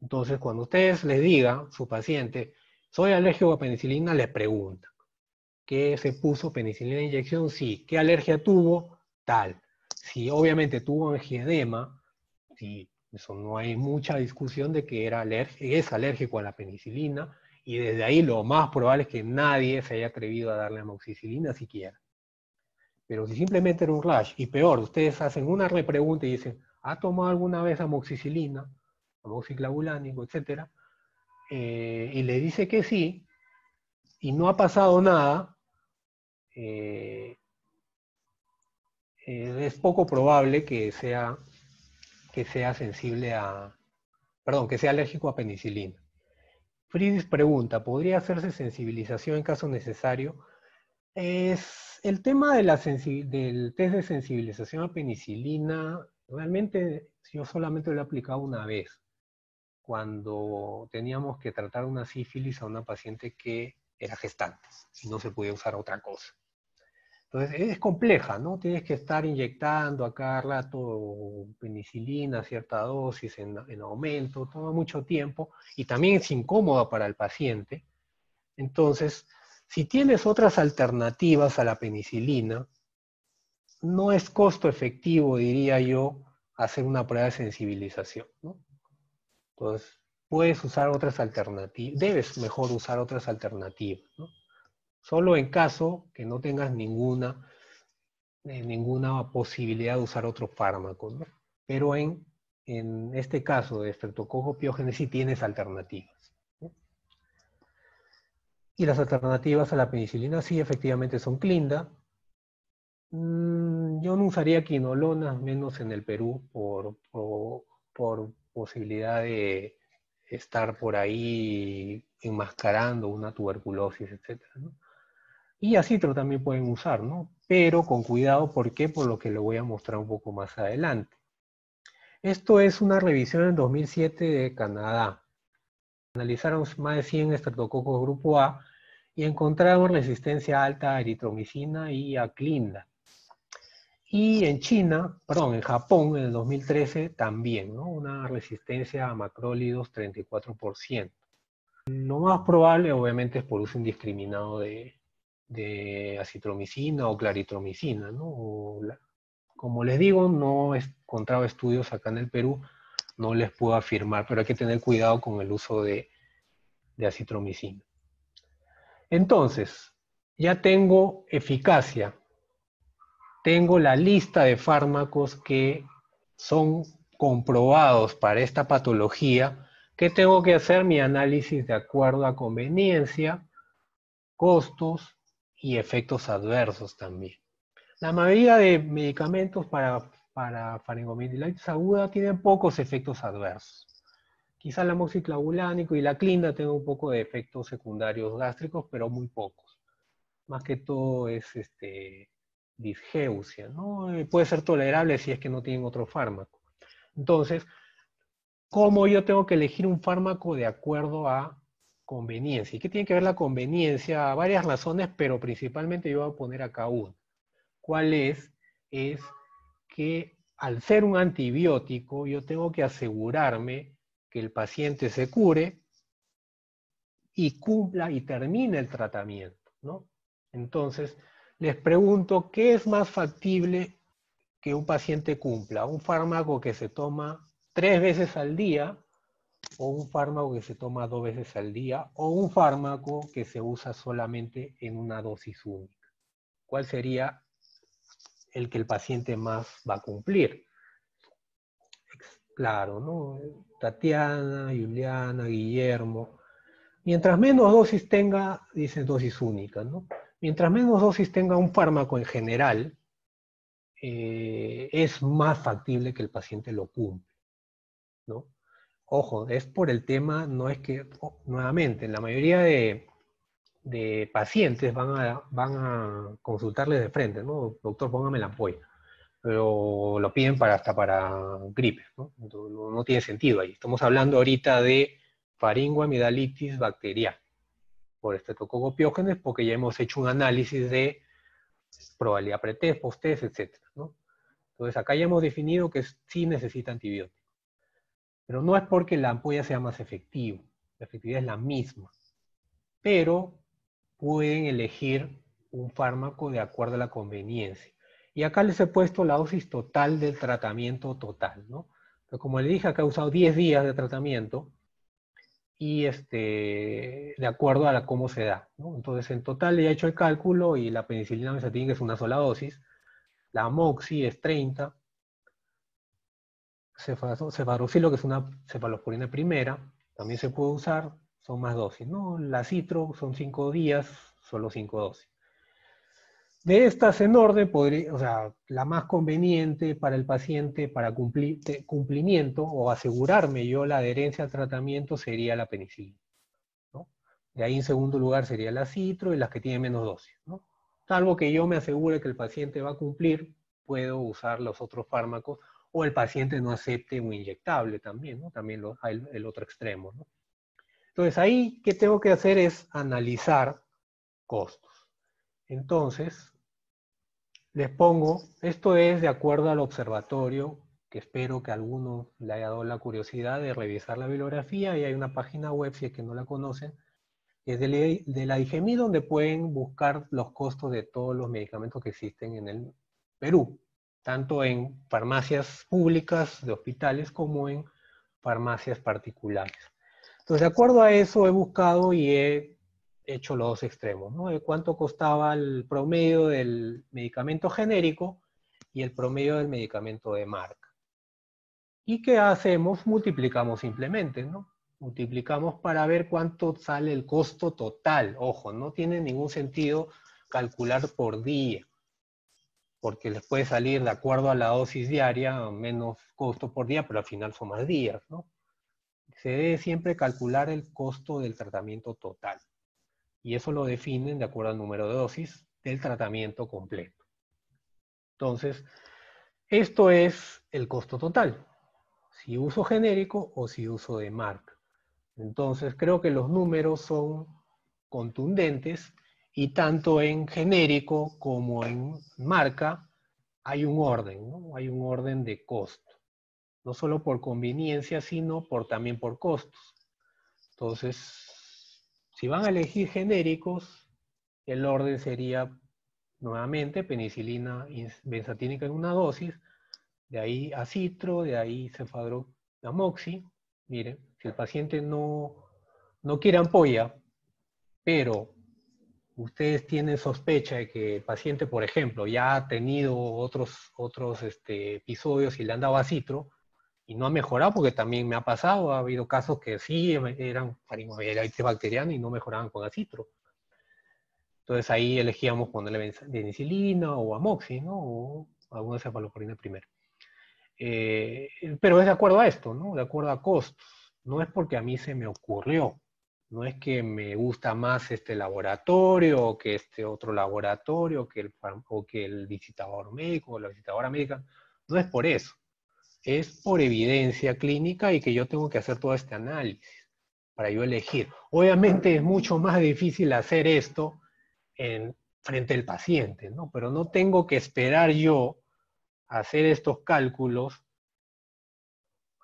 Entonces, cuando ustedes les digan, su paciente, ¿Soy alérgico a penicilina? Le preguntan. ¿Qué se puso penicilina de inyección? Sí. ¿Qué alergia tuvo? Tal. Si obviamente tuvo angioedema, sí, eso no hay mucha discusión de que era es alérgico a la penicilina, y desde ahí lo más probable es que nadie se haya atrevido a darle amoxicilina siquiera. Pero si simplemente era un rash, y peor, ustedes hacen una repregunta y dicen, ¿ha tomado alguna vez amoxicilina, amoxiclavulánico, etcétera? Eh, y le dice que sí, y no ha pasado nada, eh, eh, es poco probable que sea, que sea sensible a, perdón, que sea alérgico a penicilina. Fridis pregunta, ¿podría hacerse sensibilización en caso necesario? Es el tema de la del test de sensibilización a penicilina, realmente yo solamente lo he aplicado una vez, cuando teníamos que tratar una sífilis a una paciente que era gestante, y no se podía usar otra cosa. Entonces es compleja, ¿no? Tienes que estar inyectando a cada rato penicilina, cierta dosis en, en aumento, toma mucho tiempo, y también es incómoda para el paciente. Entonces, si tienes otras alternativas a la penicilina, no es costo efectivo, diría yo, hacer una prueba de sensibilización, ¿no? Entonces, puedes usar otras alternativas, debes mejor usar otras alternativas, ¿no? Solo en caso que no tengas ninguna, eh, ninguna posibilidad de usar otro fármaco, ¿no? Pero en, en este caso de Streptococcus pyogenes sí tienes alternativas. Y las alternativas a la penicilina sí, efectivamente son Clinda. Mm, yo no usaría quinolona, menos en el Perú, por, por, por posibilidad de estar por ahí enmascarando una tuberculosis, etcétera, ¿no? Y acitro también pueden usar, ¿no? Pero con cuidado, ¿por qué? Por lo que le voy a mostrar un poco más adelante. Esto es una revisión en dos mil siete de Canadá. Analizaron más de cien estreptococos grupo A y encontraron resistencia alta a eritromicina y a Clinda. Y en China, perdón, en Japón, en el dos mil trece también, ¿no? Una resistencia a macrólidos treinta y cuatro por ciento. Lo más probable, obviamente, es por uso indiscriminado de, de acitromicina o claritromicina, ¿no? O la, como les digo, no he encontrado estudios acá en el Perú, no les puedo afirmar, pero hay que tener cuidado con el uso de, de acitromicina. Entonces, ya tengo eficacia, tengo la lista de fármacos que son comprobados para esta patología, que tengo que hacer mi análisis de acuerdo a conveniencia, costos y efectos adversos también. La mayoría de medicamentos para para faringoamigdalitis aguda tienen pocos efectos adversos. Quizá el amoxiclavulánico y la Clinda tengan un poco de efectos secundarios gástricos, pero muy pocos. Más que todo es este, disgeusia, ¿no? Puede ser tolerable si es que no tienen otro fármaco. Entonces, ¿cómo yo tengo que elegir un fármaco de acuerdo a conveniencia? ¿Y qué tiene que ver la conveniencia? Varias razones, pero principalmente yo voy a poner acá una. ¿Cuál es? Es que al ser un antibiótico, yo tengo que asegurarme que el paciente se cure y cumpla y termine el tratamiento, ¿no? Entonces, les pregunto, ¿qué es más factible que un paciente cumpla? ¿Un fármaco que se toma tres veces al día, o un fármaco que se toma dos veces al día, o un fármaco que se usa solamente en una dosis única? ¿Cuál sería el que el paciente más va a cumplir? Claro, ¿no? Tatiana, Juliana, Guillermo. Mientras menos dosis tenga, dicen dosis única, ¿no? Mientras menos dosis tenga un fármaco en general, eh, es más factible que el paciente lo cumpla, ¿no? Ojo, es por el tema, no es que, oh, nuevamente, la mayoría de de pacientes van a, van a consultarles de frente, ¿no? Doctor, póngame la ampolla. Pero lo piden para, hasta para gripe, ¿no? No, no tiene sentido ahí. Estamos hablando ahorita de faringoamigdalitis bacterial por Streptococcus pyogenes, porque ya hemos hecho un análisis de probabilidad pretest, posttest, etcétera, ¿no? Entonces acá ya hemos definido que sí necesita antibiótico. Pero no es porque la ampolla sea más efectiva. La efectividad es la misma. pero pueden elegir un fármaco de acuerdo a la conveniencia. Y acá les he puesto la dosis total del tratamiento total, ¿no? Pero como les dije, acá he usado diez días de tratamiento y este, de acuerdo a la, cómo se da, ¿no? Entonces, en total le he hecho el cálculo y la penicilina mesatínica es una sola dosis, la amoxi es treinta, cefadoxilo, que es una cefalosporina primera, también se puede usar, son más dosis, ¿no? La citro son cinco días, solo cinco dosis. De estas en orden, podría, o sea, la más conveniente para el paciente, para cumplir, cumplimiento o asegurarme yo la adherencia al tratamiento sería la penicilina, ¿no? De ahí en segundo lugar sería la citro y las que tienen menos dosis, ¿no? Salvo que yo me asegure que el paciente va a cumplir, puedo usar los otros fármacos, o el paciente no acepte un inyectable también, ¿no? También lo, hay el otro extremo, ¿no? Entonces ahí, ¿qué tengo que hacer? Es analizar costos. Entonces, les pongo, esto es de acuerdo al observatorio, que espero que a alguno le haya dado la curiosidad de revisar la bibliografía, y hay una página web, si es que no la conocen, que es de la DIGEMID, donde pueden buscar los costos de todos los medicamentos que existen en el Perú, tanto en farmacias públicas de hospitales como en farmacias particulares. Entonces, de acuerdo a eso he buscado y he hecho los dos extremos, ¿no? De cuánto costaba el promedio del medicamento genérico y el promedio del medicamento de marca. ¿Y qué hacemos? Multiplicamos simplemente, ¿no? Multiplicamos para ver cuánto sale el costo total. Ojo, no tiene ningún sentido calcular por día, porque les puede salir de acuerdo a la dosis diaria menos costo por día, pero al final son más días, ¿no? Se debe siempre calcular el costo del tratamiento total. Y eso lo definen de acuerdo al número de dosis del tratamiento completo. Entonces, esto es el costo total. Si uso genérico o si uso de marca. Entonces, creo que los números son contundentes y tanto en genérico como en marca hay un orden, ¿no? Hay un orden de costo. No solo por conveniencia, sino por, también por costos. Entonces, si van a elegir genéricos, el orden sería, nuevamente, penicilina benzatínica en una dosis, de ahí acitro, de ahí cefadroamoxi. Miren, si el paciente no, no quiere ampolla, pero ustedes tienen sospecha de que el paciente, por ejemplo, ya ha tenido otros, otros este, episodios y le han dado acitro, y no ha mejorado, porque también me ha pasado, ha habido casos que sí eran faringoamigdalitis bacteriana y no mejoraban con acitro. Entonces ahí elegíamos ponerle penicilina o amoxi, ¿no? O alguna cefalosporina primero. Eh, pero es de acuerdo a esto, ¿no? De acuerdo a costos. No es porque a mí se me ocurrió. No es que me gusta más este laboratorio, o que este otro laboratorio, que el, o que el visitador médico, o la visitadora médica. No es por eso. Es por evidencia clínica y que yo tengo que hacer todo este análisis para yo elegir. Obviamente es mucho más difícil hacer esto en, frente al paciente, ¿no? Pero no tengo que esperar yo a hacer estos cálculos,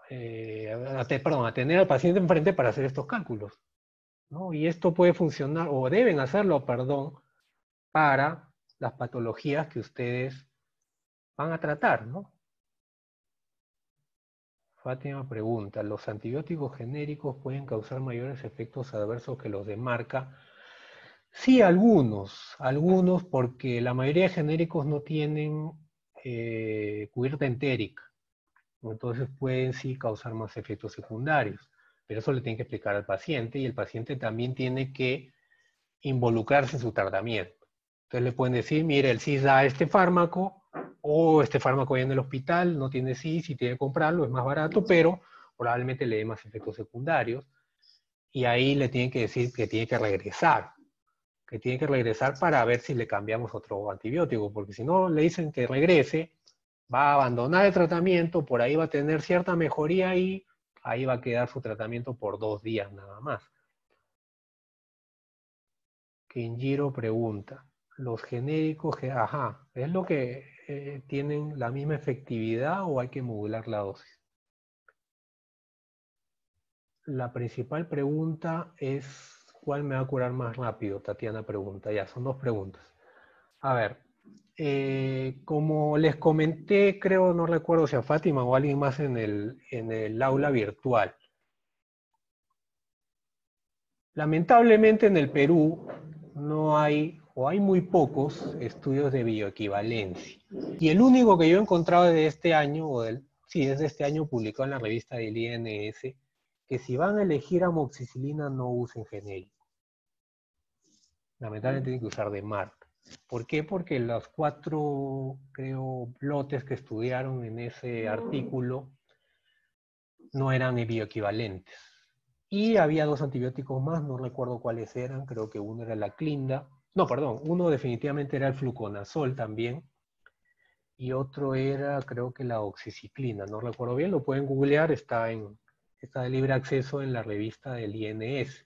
eh, a te, perdón, a tener al paciente enfrente para hacer estos cálculos, ¿no? Y esto puede funcionar, o deben hacerlo, perdón, para las patologías que ustedes van a tratar, ¿no? Fátima pregunta, ¿los antibióticos genéricos pueden causar mayores efectos adversos que los de marca? Sí, algunos, algunos porque la mayoría de genéricos no tienen eh, cubierta entérica, entonces pueden sí causar más efectos secundarios, pero eso le tienen que explicar al paciente y el paciente también tiene que involucrarse en su tratamiento. Entonces le pueden decir, mire, el C I S da este fármaco, o este fármaco ya en el hospital, no tiene C I S, si tiene que comprarlo, es más barato, pero probablemente le dé más efectos secundarios, y ahí le tienen que decir que tiene que regresar, que tiene que regresar para ver si le cambiamos otro antibiótico, porque si no le dicen que regrese, va a abandonar el tratamiento, por ahí va a tener cierta mejoría y ahí va a quedar su tratamiento por dos días nada más. Kenjiro pregunta, los genéricos, ajá, es lo que eh, tienen la misma efectividad o hay que modular la dosis. La principal pregunta es ¿Cuál me va a curar más rápido? Tatiana pregunta. Ya, son dos preguntas. A ver, eh, como les comenté, creo, no recuerdo si a Fátima o a alguien más en el, en el aula virtual. Lamentablemente en el Perú no hay, o hay muy pocos, estudios de bioequivalencia. Y el único que yo he encontrado desde este año, o del, sí, desde este año publicado en la revista del I N S, que si van a elegir amoxicilina no usen genérico. Lamentablemente tienen que usar de marca. ¿Por qué? Porque los cuatro, creo, lotes que estudiaron en ese artículo no eran bioequivalentes. Y había dos antibióticos más, no recuerdo cuáles eran, creo que uno era la clinda. No, perdón, uno definitivamente era el fluconazol también. Y otro era, creo que la oxiciclina, no recuerdo bien, lo pueden googlear, está en... está de libre acceso en la revista del I N S.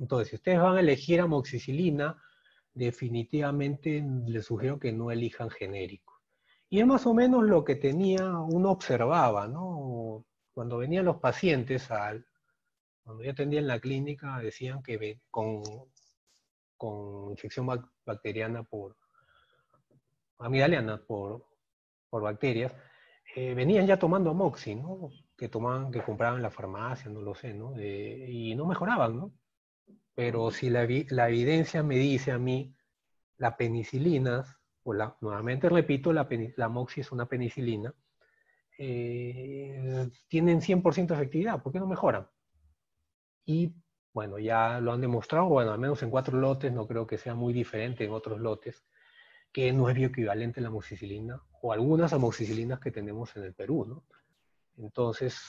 Entonces, si ustedes van a elegir amoxicilina, definitivamente les sugiero que no elijan genérico. Y es más o menos lo que tenía, uno observaba, ¿no? Cuando venían los pacientes, al, cuando yo atendía en la clínica, decían que con, con infección bacteriana por, amigdaliana por, por bacterias, eh, venían ya tomando amoxi, ¿no? que tomaban, que compraban en la farmacia, no lo sé, ¿no? Eh, y no mejoraban, ¿no? Pero si la, la evidencia me dice a mí, la penicilina, o la, nuevamente repito, la, la amoxi es una penicilina, eh, tienen cien por ciento efectividad, ¿por qué no mejoran? Y, bueno, ya lo han demostrado, bueno, al menos en cuatro lotes, no creo que sea muy diferente en otros lotes, que no es bioequivalente la amoxicilina, o algunas amoxicilinas que tenemos en el Perú, ¿no? Entonces,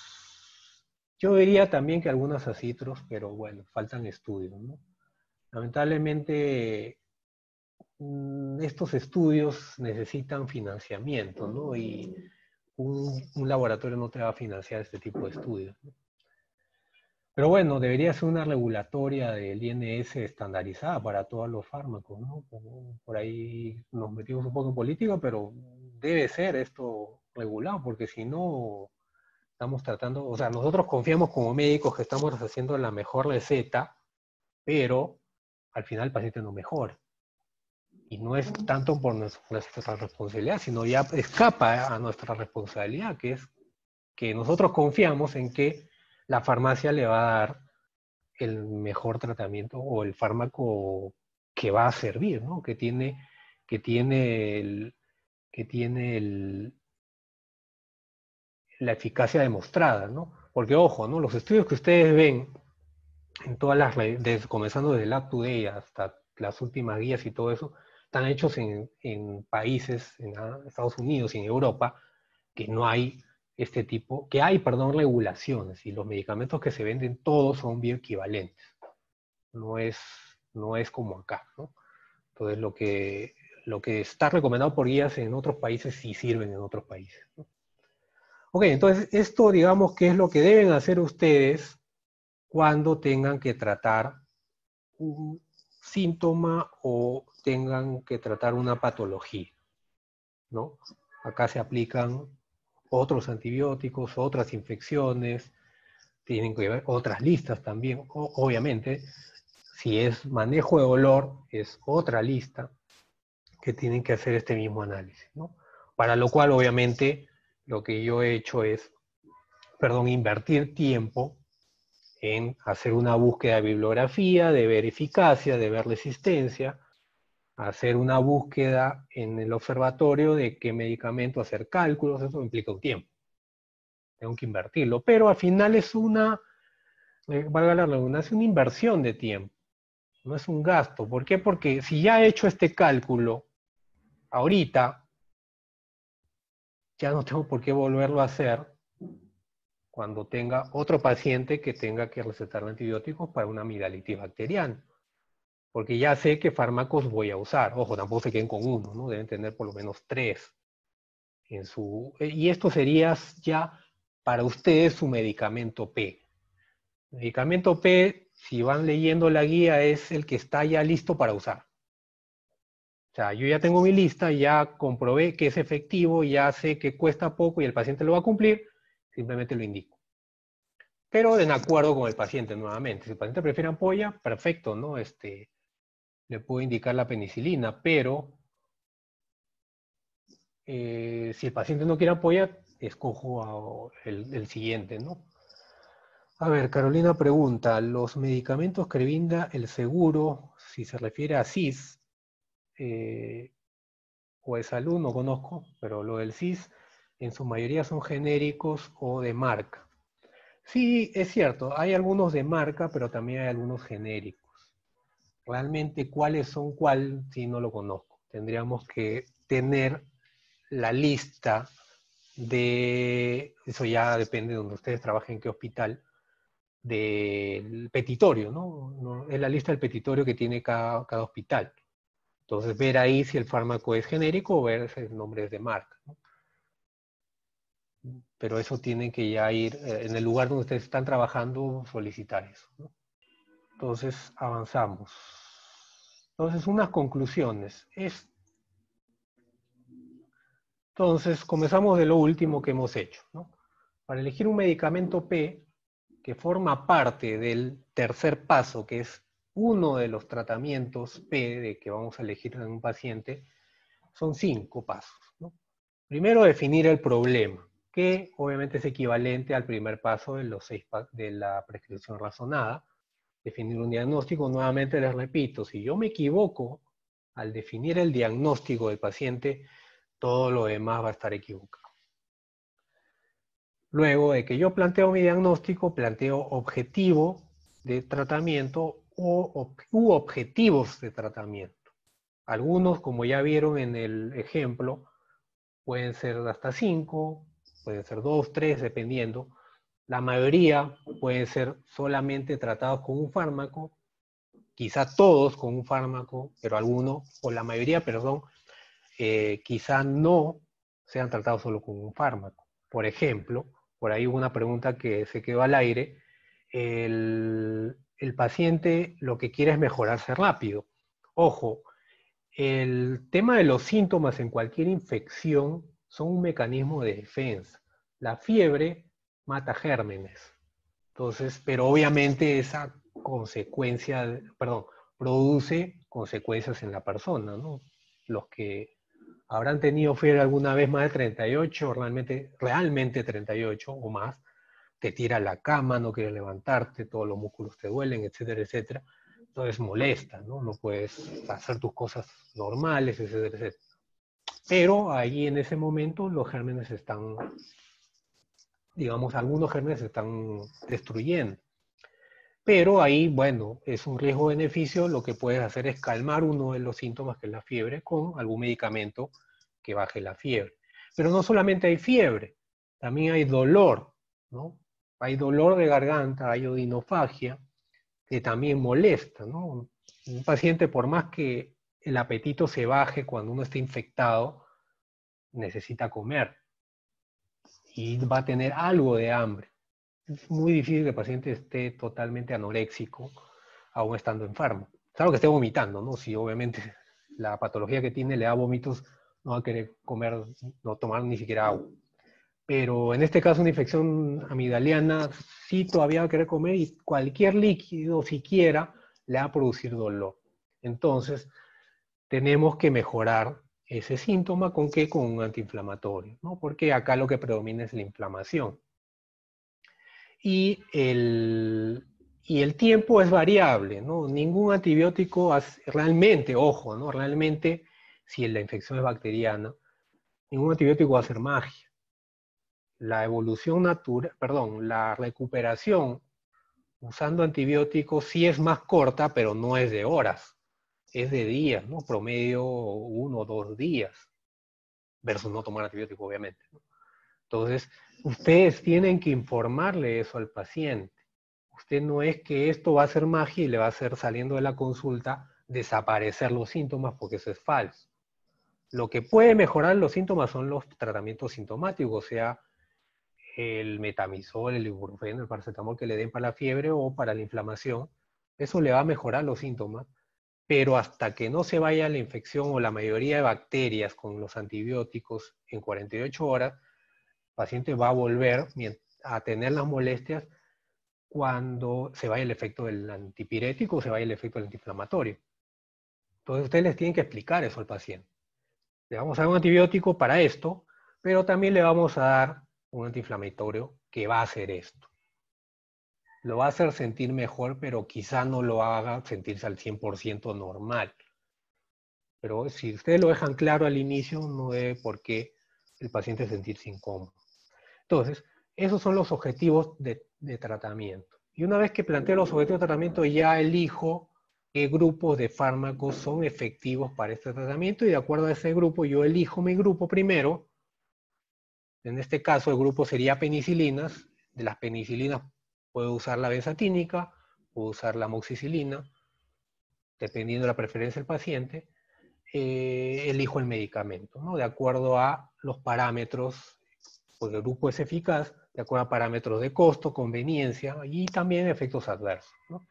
yo diría también que algunas acitros, pero bueno, faltan estudios, ¿no? Lamentablemente, estos estudios necesitan financiamiento, ¿no? Y un, un laboratorio no te va a financiar este tipo de estudios, ¿no? Pero bueno, debería ser una regulatoria del I N S estandarizada para todos los fármacos, ¿no? Por ahí nos metimos un poco en política, pero debe ser esto regulado, porque si no... Estamos tratando, o sea, nosotros confiamos como médicos que estamos haciendo la mejor receta, pero al final el paciente no mejora. Y no es tanto por nuestra responsabilidad, sino ya escapa a nuestra responsabilidad, que es que nosotros confiamos en que la farmacia le va a dar el mejor tratamiento o el fármaco que va a servir, ¿no? Que tiene, que tiene el... Que tiene el la eficacia demostrada, ¿no? Porque, ojo, ¿no? Los estudios que ustedes ven, en todas las redes, comenzando desde la UpToDate hasta las últimas guías y todo eso, están hechos en, en países, en Estados Unidos y en Europa, que no hay este tipo, que hay, perdón, regulaciones, y los medicamentos que se venden todos son bioequivalentes. No es, no es como acá, ¿no? Entonces, lo que, lo que está recomendado por guías en otros países sí sirven en otros países, ¿no? Ok, entonces esto digamos que es lo que deben hacer ustedes cuando tengan que tratar un síntoma o tengan que tratar una patología, ¿no? Acá se aplican otros antibióticos, otras infecciones, tienen que ver otras listas también, o, obviamente, si es manejo de dolor, es otra lista que tienen que hacer este mismo análisis, ¿no? Para lo cual, obviamente... Lo que yo he hecho es, perdón, invertir tiempo en hacer una búsqueda de bibliografía, de ver eficacia, de ver resistencia, hacer una búsqueda en el observatorio de qué medicamento, hacer cálculos, eso implica un tiempo. Tengo que invertirlo, pero al final es una, valga la redundancia, una inversión de tiempo, no es un gasto. ¿Por qué? Porque si ya he hecho este cálculo ahorita, ya no tengo por qué volverlo a hacer cuando tenga otro paciente que tenga que recetar antibióticos para una amigdalitis bacteriana. Porque ya sé qué fármacos voy a usar. Ojo, tampoco se queden con uno, ¿no? Deben tener por lo menos tres. En su... Y esto sería ya para ustedes su medicamento P. Medicamento P, si van leyendo la guía, es el que está ya listo para usar. O sea, yo ya tengo mi lista, ya comprobé que es efectivo, ya sé que cuesta poco y el paciente lo va a cumplir, simplemente lo indico. pero en acuerdo con el paciente nuevamente. Si el paciente prefiere ampolla, perfecto, ¿no? Este, le puedo indicar la penicilina, pero eh, si el paciente no quiere ampolla, escojo a, el, el siguiente, ¿no? A ver, Carolina pregunta, ¿los medicamentos que brinda el seguro, si se refiere a C I S, eh, o de salud, no conozco, pero lo del C I S, en su mayoría son genéricos o de marca? Sí, es cierto, hay algunos de marca, pero también hay algunos genéricos. Realmente, ¿cuáles son cuál? Sí, no lo conozco. Tendríamos que tener la lista de, eso ya depende de donde ustedes trabajen, en qué hospital, del petitorio, ¿no? Es la lista del petitorio que tiene cada, cada hospital. Entonces, ver ahí si el fármaco es genérico o ver si el nombre es de marca, ¿no? Pero eso tienen que ya ir, en el lugar donde ustedes están trabajando, solicitar eso, ¿no? Entonces, avanzamos. Entonces, unas conclusiones. Es... Entonces, comenzamos de lo último que hemos hecho, ¿no? Para elegir un medicamento P, que forma parte del tercer paso, que es uno de los tratamientos P de que vamos a elegir en un paciente, son cinco pasos, ¿no? Primero, definir el problema, que obviamente es equivalente al primer paso de los seis de la prescripción razonada. Definir un diagnóstico, nuevamente les repito, si yo me equivoco al definir el diagnóstico del paciente, todo lo demás va a estar equivocado. Luego de que yo planteo mi diagnóstico, planteo objetivo de tratamiento o, u objetivos de tratamiento. Algunos, como ya vieron en el ejemplo, pueden ser hasta cinco, pueden ser dos, tres, dependiendo. La mayoría pueden ser solamente tratados con un fármaco, quizá todos con un fármaco, pero algunos, o la mayoría, perdón, eh, quizá no sean tratados solo con un fármaco. Por ejemplo, por ahí hubo una pregunta que se quedó al aire. El, el paciente lo que quiere es mejorarse rápido. Ojo, el tema de los síntomas en cualquier infección son un mecanismo de defensa. La fiebre mata gérmenes. Entonces, pero obviamente esa consecuencia, perdón, produce consecuencias en la persona, ¿no? Los que habrán tenido fiebre alguna vez más de treinta y ocho, realmente, realmente treinta y ocho o más, te tira la cama, no quieres levantarte, todos los músculos te duelen, etcétera, etcétera. Entonces molesta, ¿no? No puedes hacer tus cosas normales, etcétera, etcétera. Pero ahí en ese momento los gérmenes están, digamos, algunos gérmenes están destruyendo. Pero ahí, bueno, es un riesgo-beneficio, lo que puedes hacer es calmar uno de los síntomas, que es la fiebre, con algún medicamento que baje la fiebre. Pero no solamente hay fiebre, también hay dolor, ¿no? Hay dolor de garganta, hay odinofagia, que también molesta, ¿no? Un paciente, por más que el apetito se baje cuando uno está infectado, necesita comer. Y va a tener algo de hambre. Es muy difícil que el paciente esté totalmente anoréxico, aún estando enfermo. Claro que esté vomitando, ¿no? Si obviamente la patología que tiene le da vómitos, no va a querer comer, no tomar ni siquiera agua. Pero en este caso una infección amigdaliana sí todavía va a querer comer y cualquier líquido siquiera le va a producir dolor. Entonces, tenemos que mejorar ese síntoma, ¿con qué? Con un antiinflamatorio, ¿no? Porque acá lo que predomina es la inflamación. Y el, y el tiempo es variable, ¿no? Ningún antibiótico hace, realmente, ojo, ¿no? Realmente, si la infección es bacteriana, ningún antibiótico va a hacer magia. La evolución natural, perdón, la recuperación usando antibióticos sí es más corta, pero no es de horas. Es de días, ¿no? Promedio uno o dos días, versus no tomar antibiótico, obviamente, ¿no? Entonces, ustedes tienen que informarle eso al paciente. Usted no es que esto va a ser magia y le va a hacer, saliendo de la consulta, desaparecer los síntomas, porque eso es falso. Lo que puede mejorar los síntomas son los tratamientos sintomáticos, o sea, el metamizol, el ibuprofeno, el paracetamol que le den para la fiebre o para la inflamación. Eso le va a mejorar los síntomas. Pero hasta que no se vaya la infección o la mayoría de bacterias con los antibióticos en cuarenta y ocho horas, el paciente va a volver a tener las molestias, cuando se vaya el efecto del antipirético o se vaya el efecto del antiinflamatorio. Entonces ustedes les tienen que explicar eso al paciente. Le vamos a dar un antibiótico para esto, pero también le vamos a dar un antiinflamatorio que va a hacer esto. Lo va a hacer sentir mejor, pero quizá no lo haga sentirse al cien por ciento normal. Pero si ustedes lo dejan claro al inicio, no debe por qué el paciente sentirse incómodo. Entonces, esos son los objetivos de, de tratamiento. Y una vez que planteo los objetivos de tratamiento, ya elijo qué grupos de fármacos son efectivos para este tratamiento, y de acuerdo a ese grupo, yo elijo mi grupo primero. En este caso, el grupo sería penicilinas. De las penicilinas puedo usar la benzatínica, puedo usar la amoxicilina, dependiendo de la preferencia del paciente. Eh, elijo el medicamento, ¿no? De acuerdo a los parámetros, porque el grupo es eficaz, de acuerdo a parámetros de costo, conveniencia y también efectos adversos, ¿no?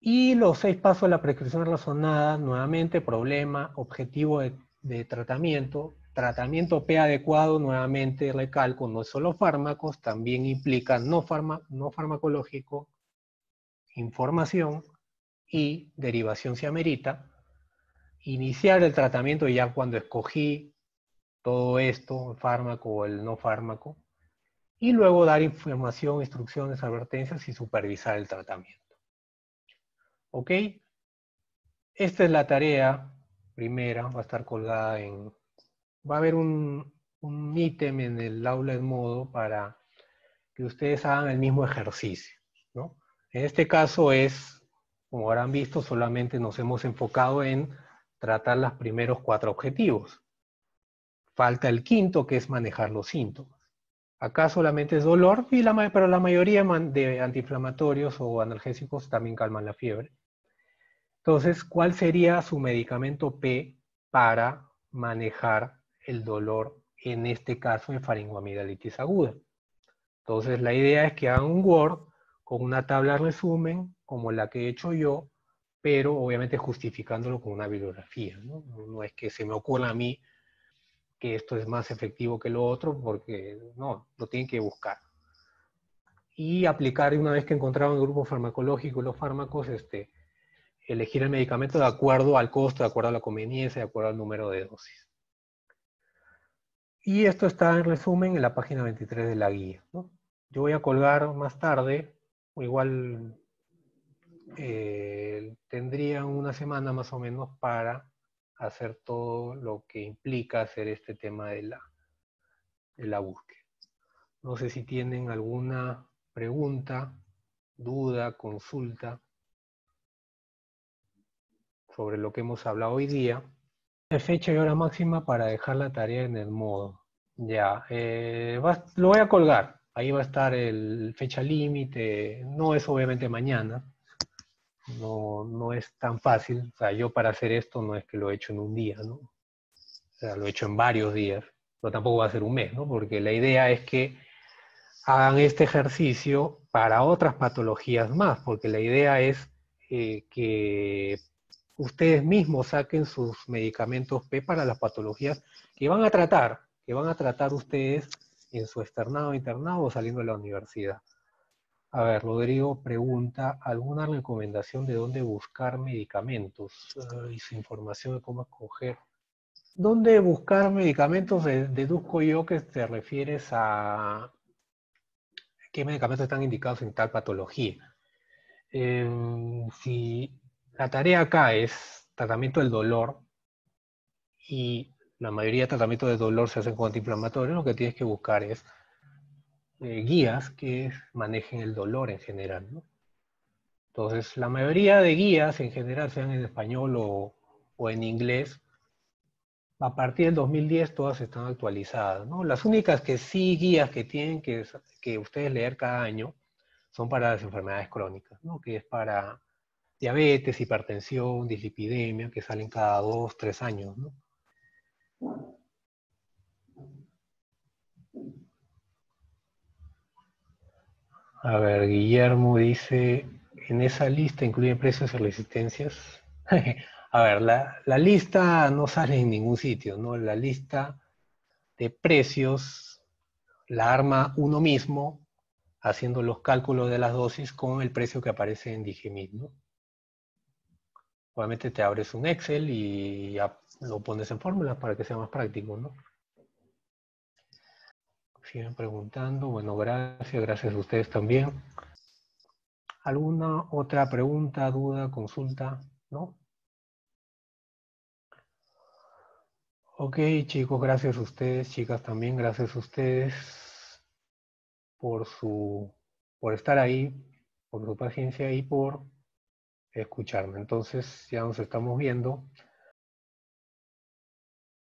Y los seis pasos de la prescripción razonada, nuevamente, problema, objetivo de, de tratamiento, tratamiento P adecuado, nuevamente recalco, no es solo fármacos, también implica no, farma, no farmacológico, información y derivación si amerita. Iniciar el tratamiento ya cuando escogí todo esto, el fármaco o el no fármaco, y luego dar información, instrucciones, advertencias y supervisar el tratamiento. ¿Ok? Esta es la tarea primera, va a estar colgada en... Va a haber un, un ítem en el aula en modo para que ustedes hagan el mismo ejercicio, ¿no? En este caso es, como habrán visto, solamente nos hemos enfocado en tratar los primeros cuatro objetivos. Falta el quinto, que es manejar los síntomas. Acá solamente es dolor, y la, pero la mayoría de antiinflamatorios o analgésicos también calman la fiebre. Entonces, ¿cuál sería su medicamento P para manejar el dolor, en este caso en faringoamigdalitis aguda? Entonces, la idea es que hagan un Word con una tabla de resumen, como la que he hecho yo, pero obviamente justificándolo con una bibliografía, ¿no? No es que se me ocurra a mí que esto es más efectivo que lo otro, porque no, lo tienen que buscar. Y aplicar, una vez que encontraron el grupo farmacológico y los fármacos, este, elegir el medicamento de acuerdo al costo, de acuerdo a la conveniencia, de acuerdo al número de dosis. Y esto está en resumen en la página veintitrés de la guía, ¿no? Yo voy a colgar más tarde, o igual... Eh, tendrían una semana más o menos para hacer todo lo que implica hacer este tema de la, de la búsqueda. No sé si tienen alguna pregunta, duda, consulta sobre lo que hemos hablado hoy día. Fecha y hora máxima para dejar la tarea en el modo. Ya, eh, va, lo voy a colgar. Ahí va a estar el fecha límite. No es obviamente mañana. No, no es tan fácil, o sea, yo para hacer esto no es que lo he hecho en un día, ¿no? O sea, lo he hecho en varios días, pero tampoco va a ser un mes, ¿no? Porque la idea es que hagan este ejercicio para otras patologías más, porque la idea es eh, que ustedes mismos saquen sus medicamentos P para las patologías que van a tratar, que van a tratar ustedes en su externado, internado o saliendo de la universidad. A ver, Rodrigo pregunta, ¿alguna recomendación de dónde buscar medicamentos? Uh, y su información de cómo escoger. ¿Dónde buscar medicamentos? Deduzco yo que te refieres a qué medicamentos están indicados en tal patología. Eh, si la tarea acá es tratamiento del dolor, y la mayoría de tratamientos de dolor se hacen con antiinflamatorios, lo que tienes que buscar es Eh, guías que manejen el dolor en general, ¿no? Entonces, la mayoría de guías en general, sean en español o, o en inglés, a partir del dos mil diez todas están actualizadas, ¿no? Las únicas que sí guías que tienen que, que ustedes leer cada año son para las enfermedades crónicas, ¿no? Que es para diabetes, hipertensión, dislipidemia, que salen cada dos, tres años, ¿no? A ver, Guillermo dice, ¿en esa lista incluye precios y resistencias? A ver, la, la lista no sale en ningún sitio, ¿no? La lista de precios la arma uno mismo haciendo los cálculos de las dosis con el precio que aparece en DIGEMID, ¿no? Obviamente te abres un Excel y ya lo pones en fórmulas para que sea más práctico, ¿no? Siguen preguntando. Bueno, gracias, gracias a ustedes también. ¿Alguna otra pregunta, duda, consulta? ¿No? Ok, chicos, gracias a ustedes, chicas también, gracias a ustedes por su, por estar ahí, por su paciencia y por escucharme. Entonces, ya nos estamos viendo.